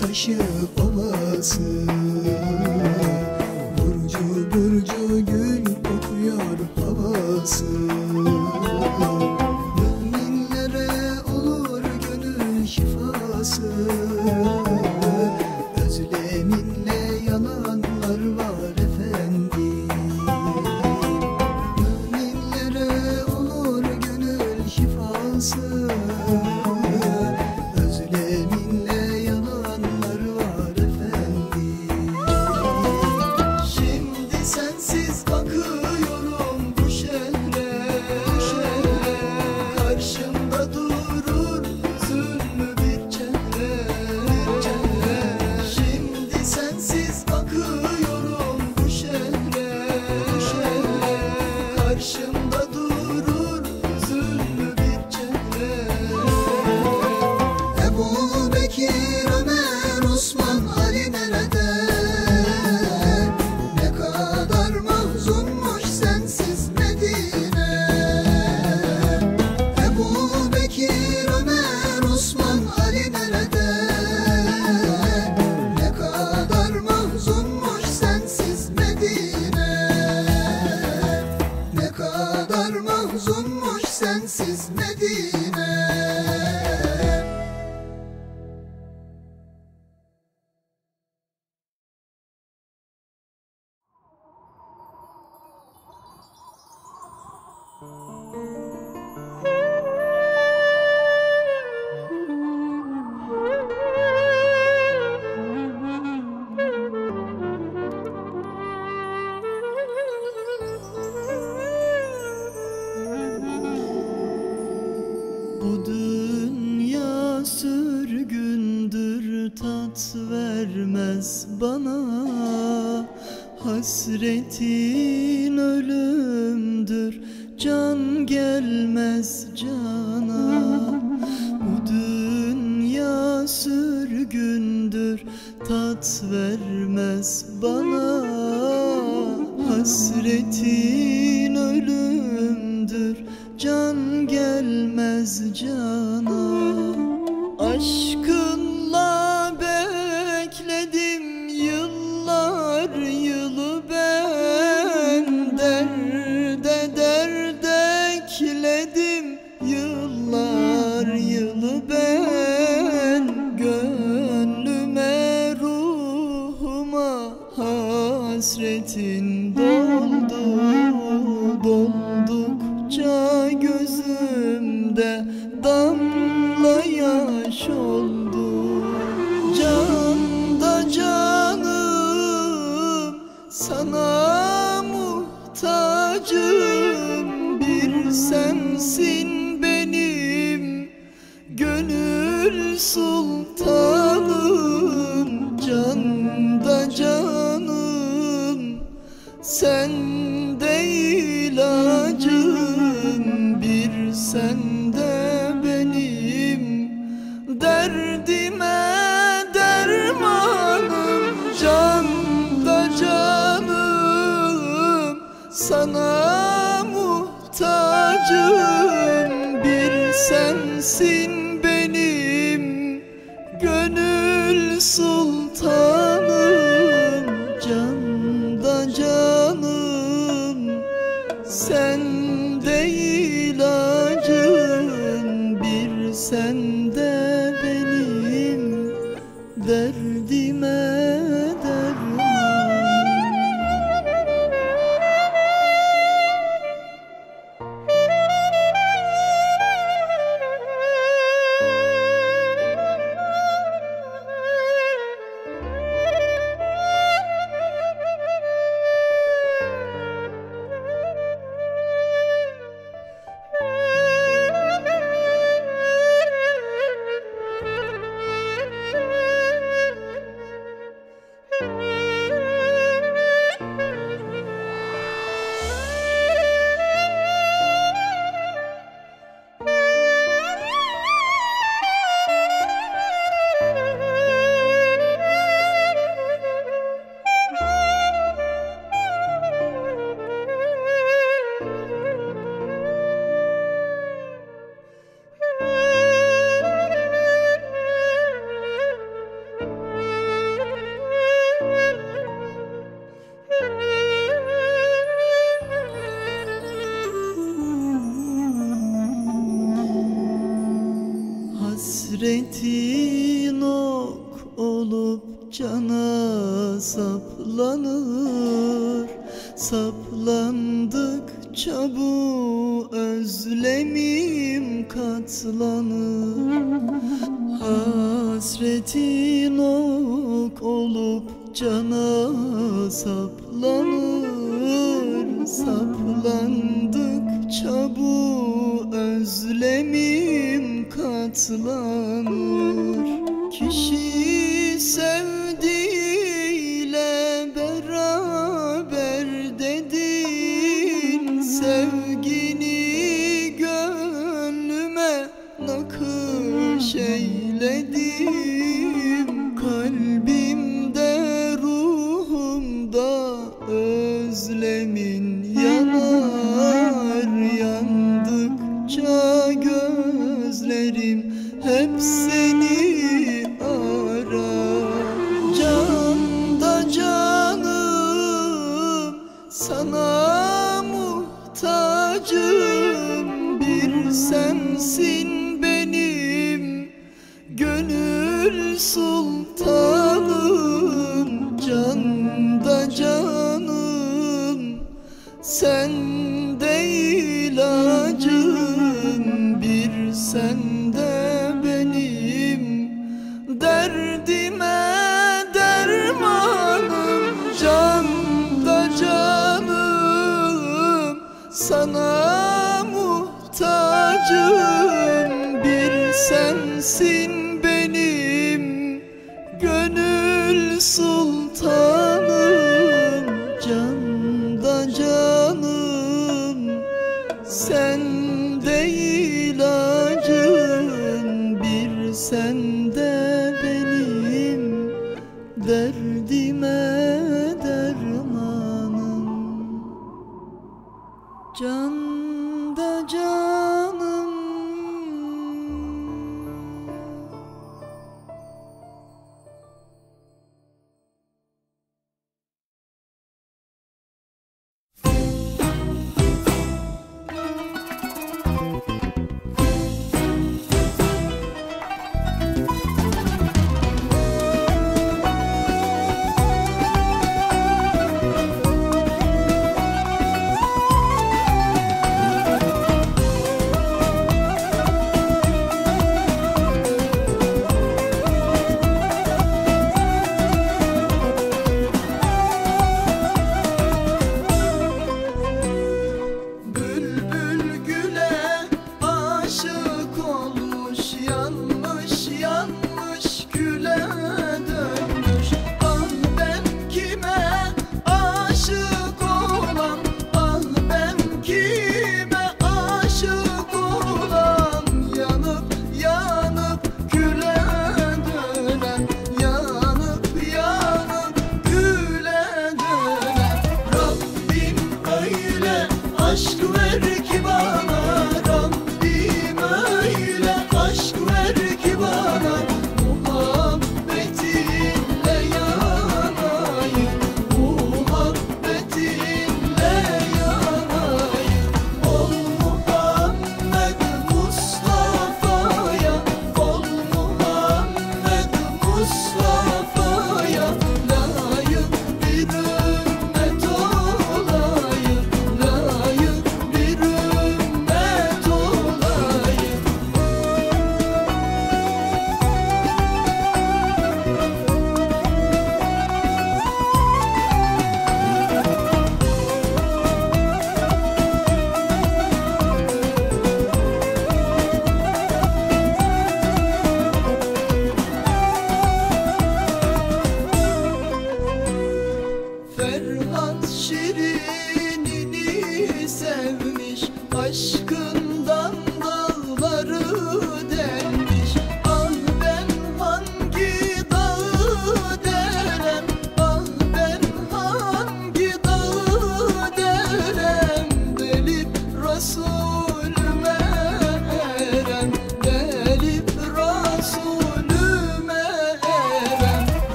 Taşı ovası, burcu burcu gül kokuyor havası. Müminlere olur gönül şifası, özleminle yananlar var efendim. Müminlere olur gönül şifası, özleminle yananlar var efendim. sürgündür, tat vermez bana. Hasretin ölümdür, can gelmez cana. Bu dünya sürgündür, tat vermez bana. Hasretin ölümdür, can gelmez cana. Aşkınla bekledim yıllar yılı ben. Derde derde ekledim yıllar yılı ben. Gönlüme ruhuma hasretin doldu. Doldukça gözümde damla yaş oldu. Can da canım, sana muhtacım. Bir sensin benim gönül sultanım. Can da canım, sen de ilacım. Bir sen de benim derdime dermanım. Can da canım, sana muhtacım. Bir sensin benim gönül sultanım. Can da canım, sen de ilacım. Bir sen de benim derdime derman. Hasretin ok olup cana saplanır. Saplandıkça bu özlemim katlanır. Hasretin ok olup cana saplanır. Saplandıkça bu özlemim katlanır. Kişi sevdiğiyle beraber dedin. Sevgini gönlüme nakış eyledim. Kalbimde, ruhumda özlemin yanar. Yandık gözlerim hep seni arar. Can da canım, sana muhtacım. Bir sensin benim gönül sultanım. Can da canım, sen de ilacım. Sen de benim derdime dermanım. Can da canım, sana muhtacım. Bir sensin benim gönül sultanım, canda canım, sen de ilacım, bir sen de benim derdime dermanım, canda canım.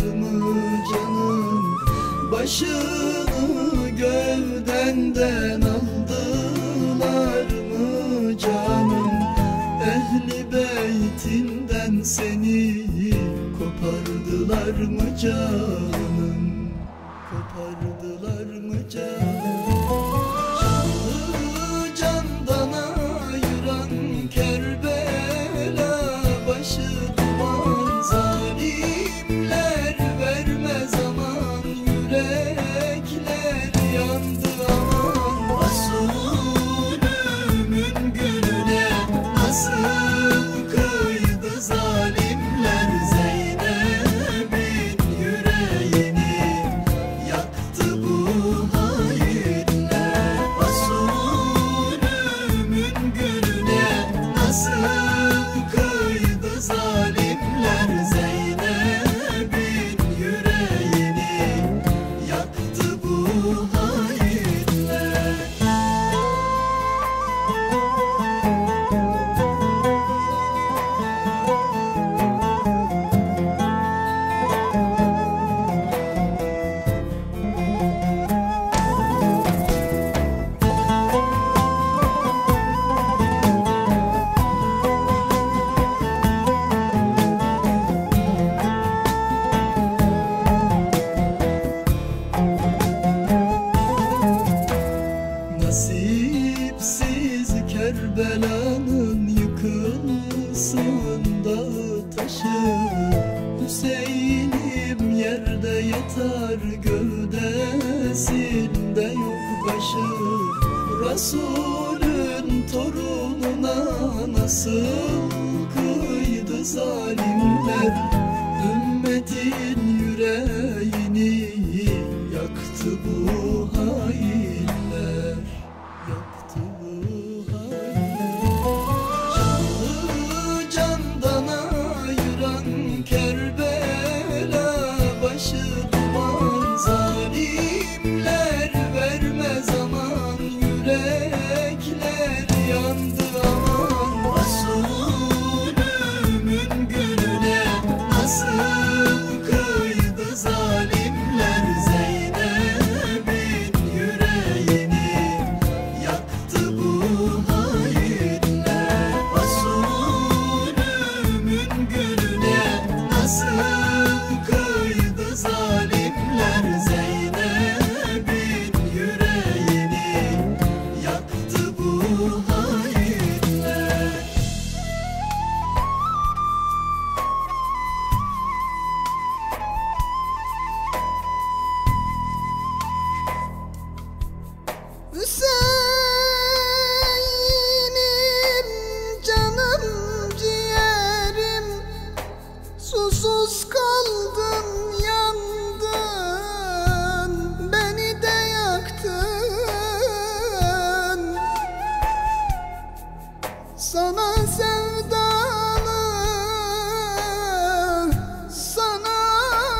mı canım? Başını gövdenden aldılar mı canım? Ehli beytinden seni kopardılar mı canım? Kopardılar mı canım? Kerbela'nın yıkılsın dağı taşı, Hüseyin'im yerde yatar, gövdesinde yok başı. Rasul'ün torununa nasıl kıydı zalimler, ümmetin yüreğini yaktı bu hainler. Hüseyin'im canım ciğerim, susuz kaldım yandın, beni de yaktın. Sana sevdalı, sana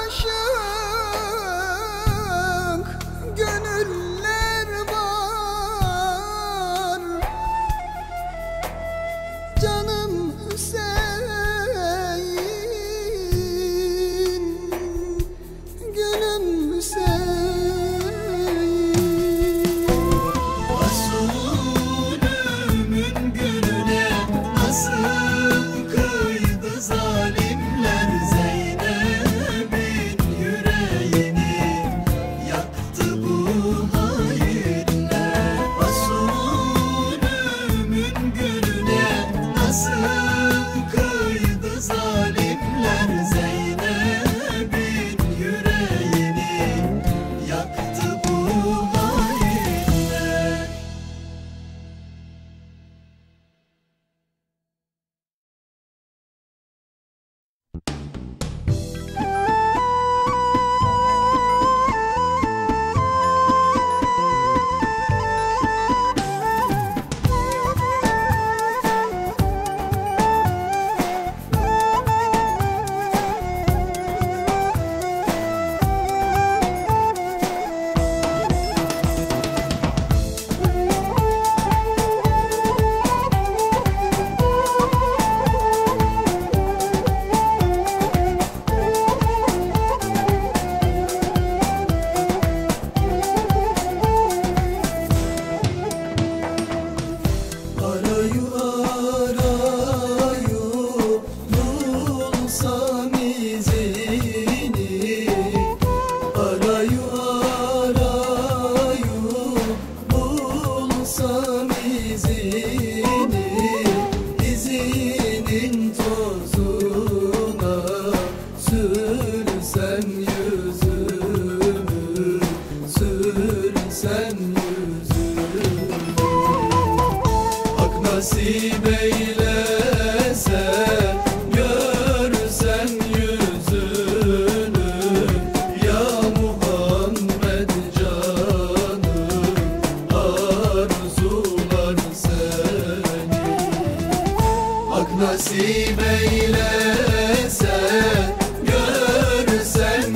aşık gönül canım Hüseyin. sürsen yüzümü, hak nasip eylese, görsen yüzünü, ya Muhammed canım, arzular seni. Hak nasip eylese, görsen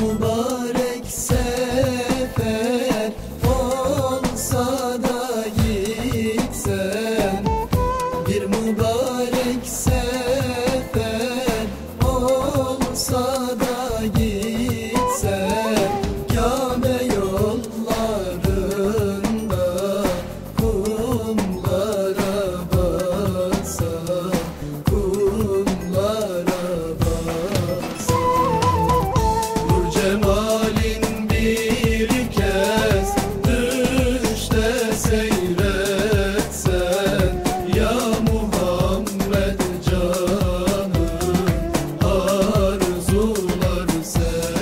mübarek sefer olsa da gitsen, bir mübarek sefer olsa da gitsen, Kabe yollarında kumlara bassan, kumlara bassan. Cemalin bir kez düşte seyretsen, ya Muhammed canım, arzular seni.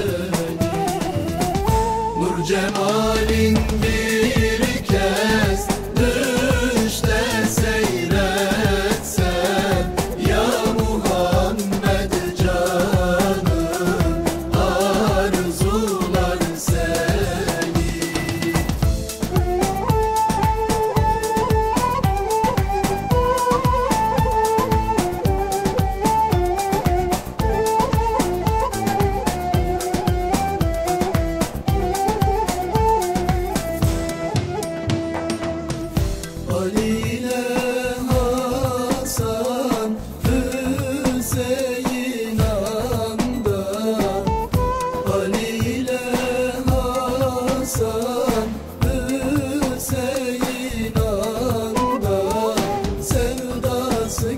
Nur cemalin bir kez düşte seyretsen, ya Muhammed canım,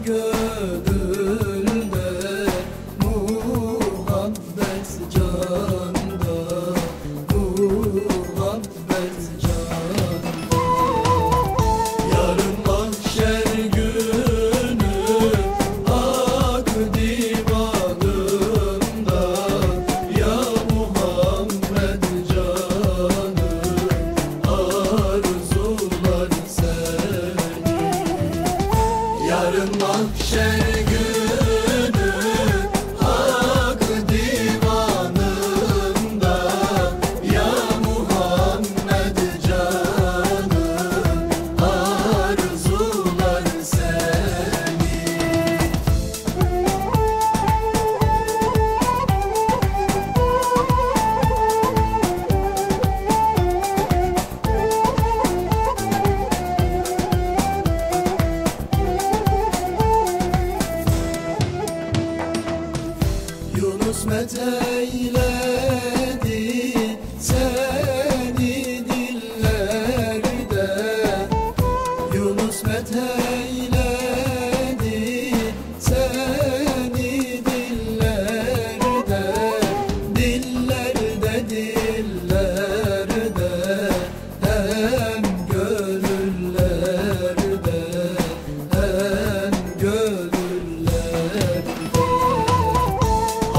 gönlümde muhabbet canda, muhabbet canda. Yarın mahşer günü hak divanında, ya Muhammed canım, arzular seni. Yarın mahşer günü hak divanında, ya Muhammed canım, arzular seni. Kısmet eyledi seni dillerde, Yunus met eyledi seni dillerde, dillerde, dillerde, hem gönüllerde, hem gönüllerde. Canım, arzular seni.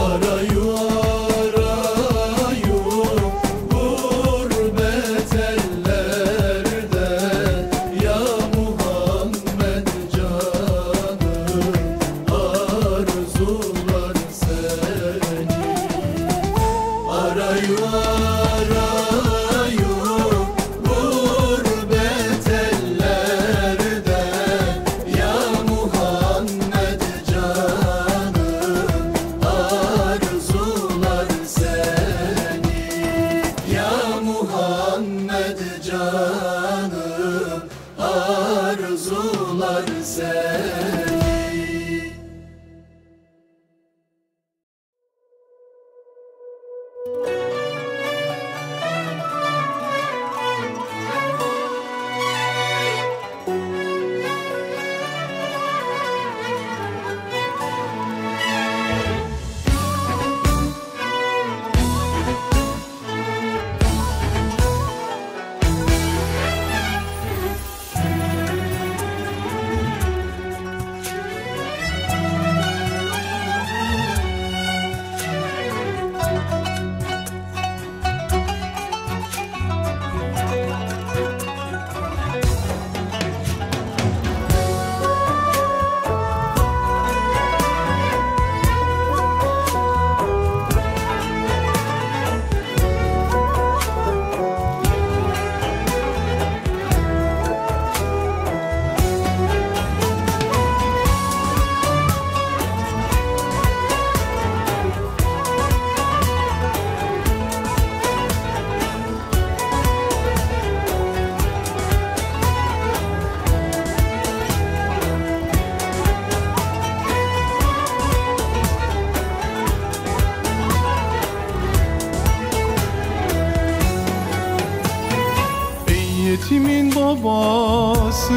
Yetimin babası,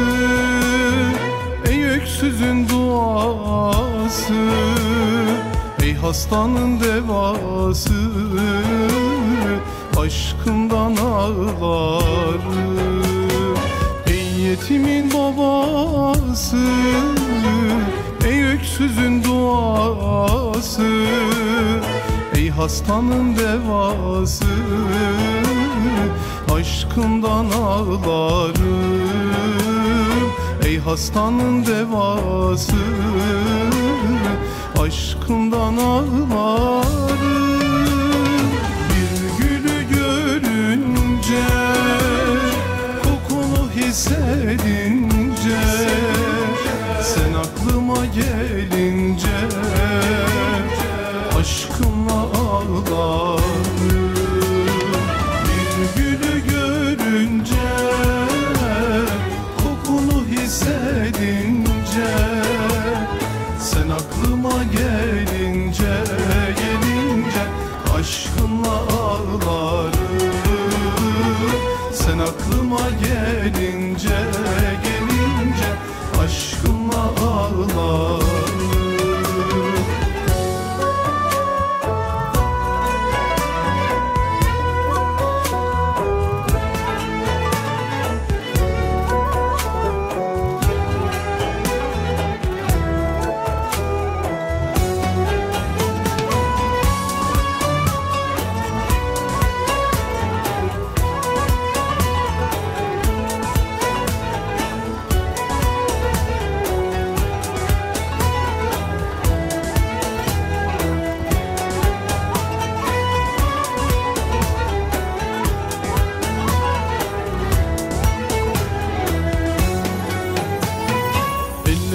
ey öksüzün duası, ey hastanın devası, aşkından ağlarım. Ey yetimin babası, ey öksüzün duası, ey hastanın devası, aşkından ağlarım. Ey hastanın devası, aşkından ağlarım. Bir gülü görünce, kokunu hissedince, sen aklıma gelince, aşkımla ağlarım. Hissedince, sen aklıma gelince aşkınla ağlarım. Sen aklıma gelince aşkınla ağlarım.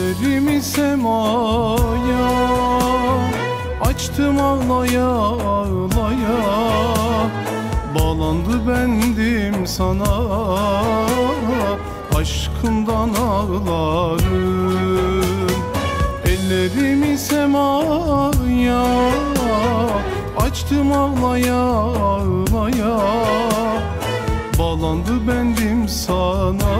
Ellerimi semaya açtım, ağlaya ağlaya, bağlandı bendim sana, aşkından ağlarım. Ellerimi semaya açtım, ağlaya ağlaya, bağlandı bendim sana,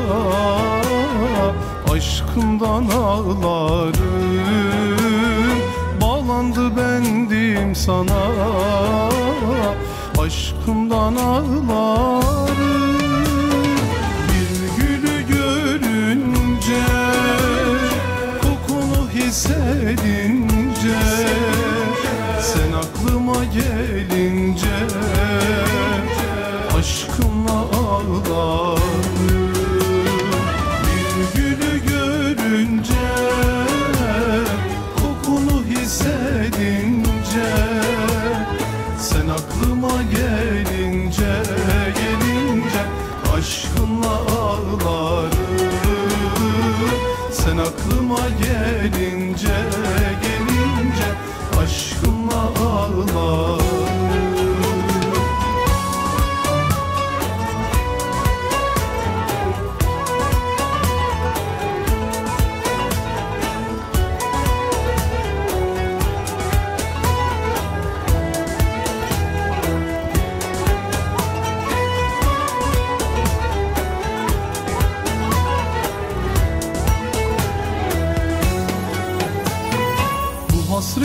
aşkımdan ağlarım. Bağlandı bendim sana, aşkımdan ağlarım. Bir gülü görünce, kokunu hissedince, sen aklıma gelince, aşkımla ağlarım. Kokunu hissedince, sen aklıma gelince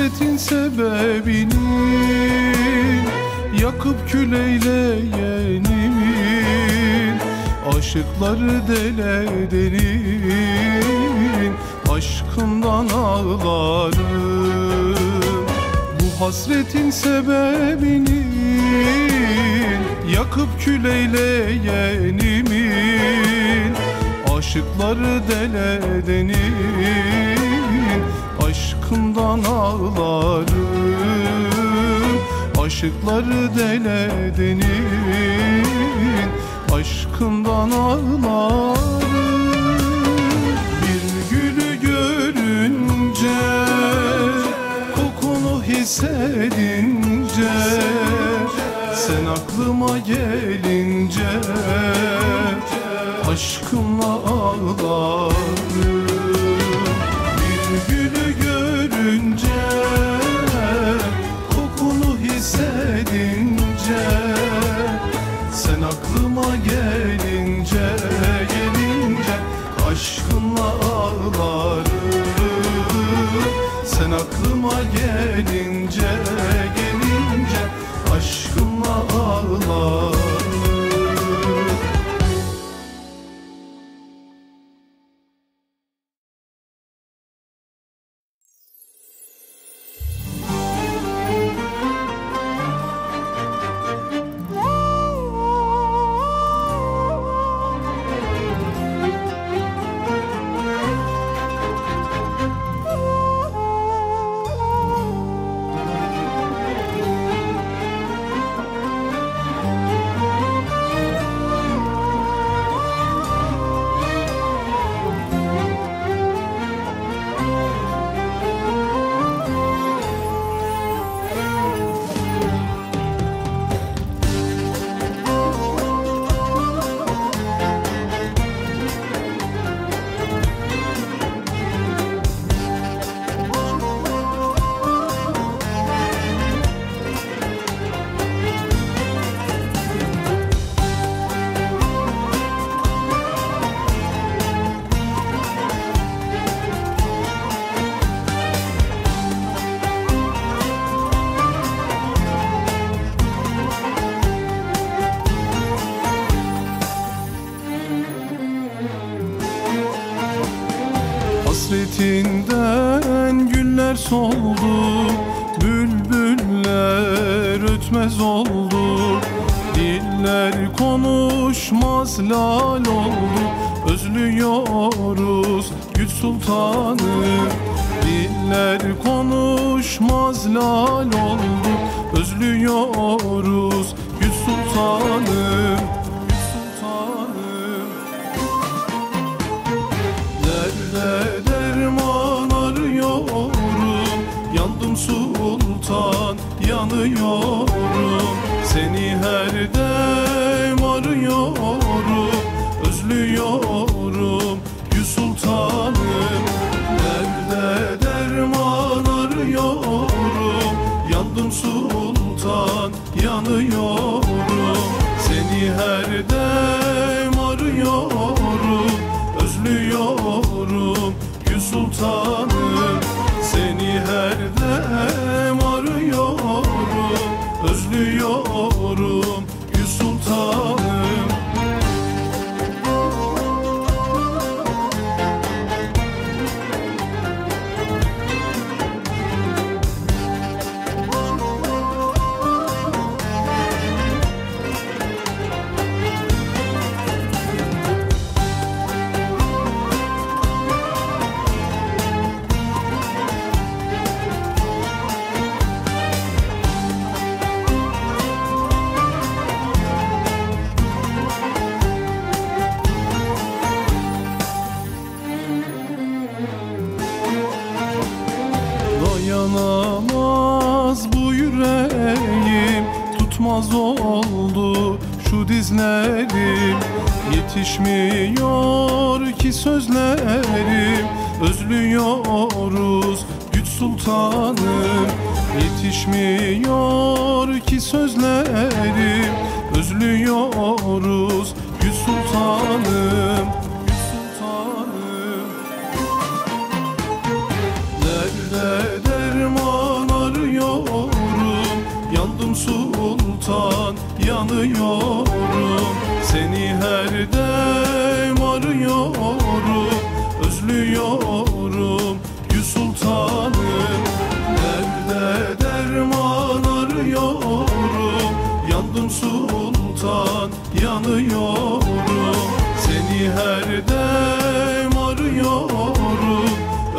hasretin sebebini yakıp kül eyleyenimin, aşıkları deledenin aşkından ağlarım. Bu hasretin sebebini yakıp kül eyleyenimin, aşıkları deledenin aşkından ağlarım. Aşıkları deledenin aşkından ağlarım. Bir gülü görünce, kokunu hissedince, sen aklıma gelince aşkımla ağlarım. Bir gülü görünce, hissedince, sen aklıma gelince aşkınla ağlarım. Sen aklıma gelince aşkınla ağlarım. Hasretinden güller soldu, bülbüller ötmez oldu. Diller konuşmaz lal oldu, özlüyoruz güç sultanı. Diller konuşmaz lal oldu, özlüyoruz güç sultanı. Sultan yanıyorum, seni her dem arıyorum, özlüyorum yüz sultanım. Derde derman arıyorum, yandım sultan yanıyorum, seni her dem arıyorum, özlüyorum yüz sultanım. Seni her dem arıyorum, özlüyorum yüz sultanım. Dayanamaz bu yüreğim, tutmaz oldu şu dizlerim. Yetişmiyor ki sözlerim, özlüyoruz güç sultanım. Yetişmiyor ki sözlerim, özlüyoruz güç sultanım. Derman sultan, yanıyorum. Seni her dem arıyorum, özlüyorum yüz sultanım. Derde derman arıyorum, yandım sultan, yanıyorum. Seni her dem arıyorum,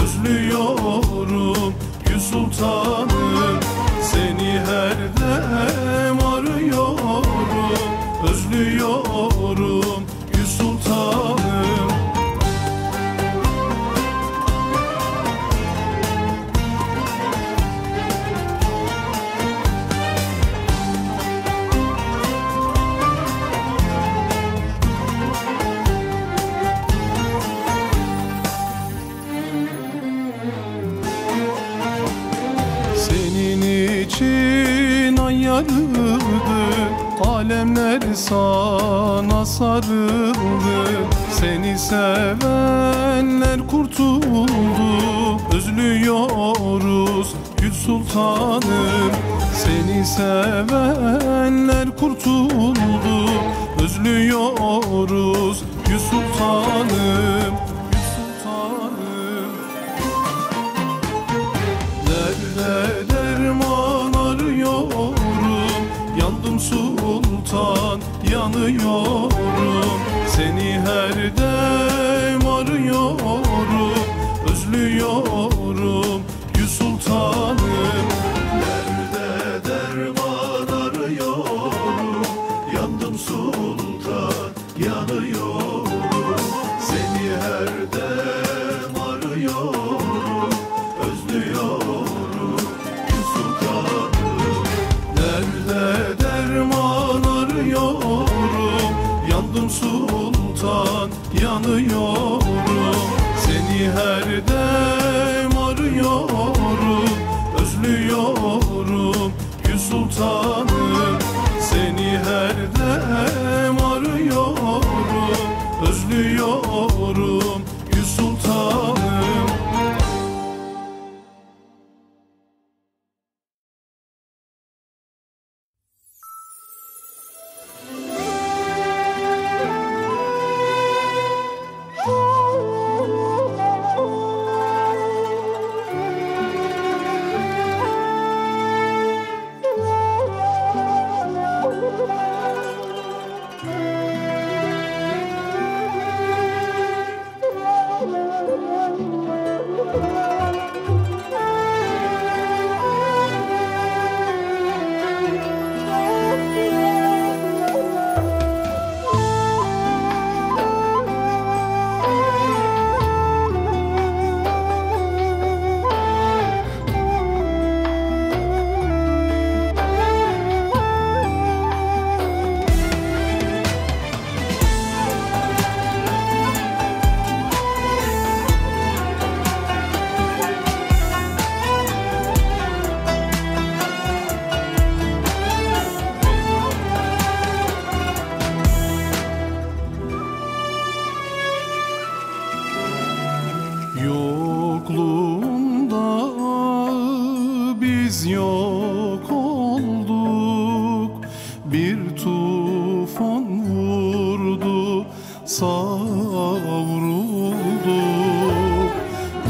özlüyorum yüz sultanım. Seni her dem arıyorum, özlüyorum yüz sultanım. Senin için ay yarıldı, alemler sana sarıldı. Seni sevenler kurtuldu, özlüyoruz Gül Sultanım. Seni sevenler kurtuldu, özlüyoruz Gül Sultanım. Gül Sultanım. Nerede derman arıyorum, yandım sultan, yanıyorum. Seni her dem arıyorum, özlüyorum yüz sultanım. Derde derman arıyorum, yandım sultan, yanıyorum. Seni her dem arıyorum, özlüyorum yüz sultanım. Derde yandım sultan, yanıyorum. Seni her dem arıyorum, özlüyorum yüz sultanım. Seni her dem arıyorum, özlüyorum yüz sultanım. Yokluğunda biz yok olduk, bir tufan vurdu, savrulduk.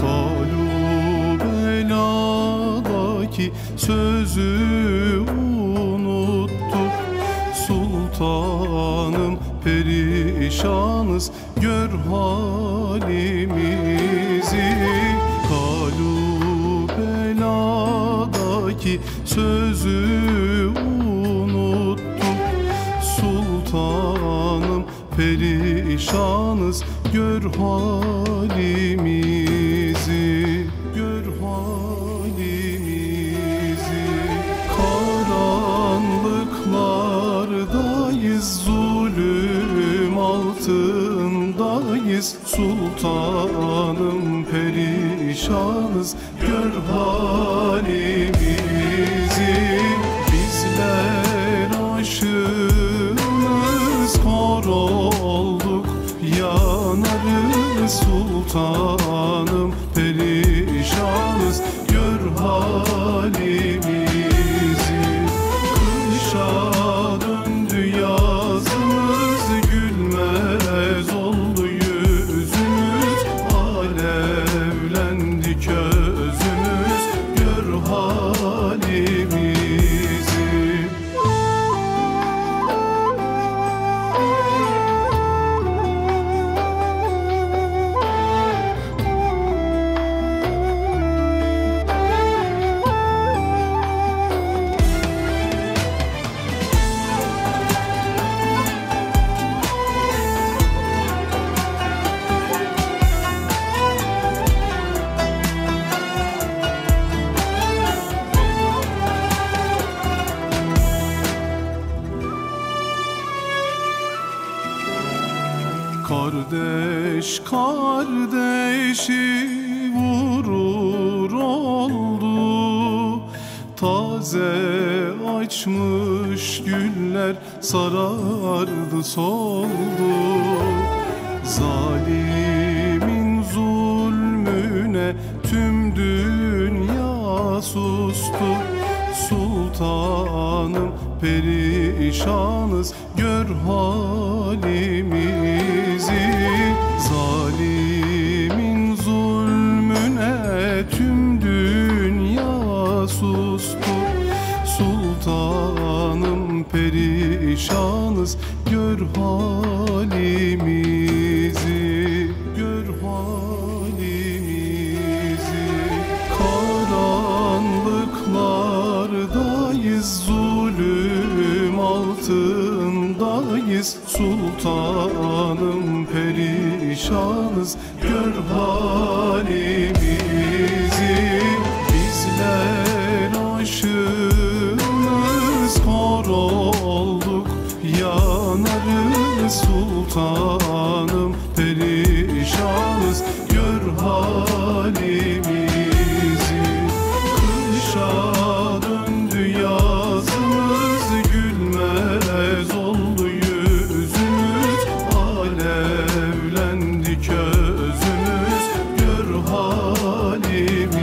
Kalübeladaki sözü unuttuk. Sultanım perişanız, gör halimizi. Kalübeladaki sözü unuttum. Sultanım perişanız, gör halimizi. Gör halimizi. Karanlıklardayız, zulüm altındayız. Sultanım perişanız, gör halimizi. Bizler aşığız, kor olduk, yanarız. Sultanım perişanız, gör halimizi. Kardeş kardeşi vurur oldu. Taze açmış güller sarardı soldu. Zalimin zulmüne tüm dünya sustu. Sultanım perişanız, gör halimizi. Zalimin zulmüne tüm dünya sustu. Sultanım perişanız, gör halimizi, gör halimizi. Karanlıklardayız, zulüm altındayız. Sultanım perişanız, gör halimizi. Bizler aşığız, kor olduk yanarız. Sultanım perişanız, gör halimizi. Kışa döndü yazımız, gülmez oldu yüzümüz. Alevlendi közümüz, gör halimizi.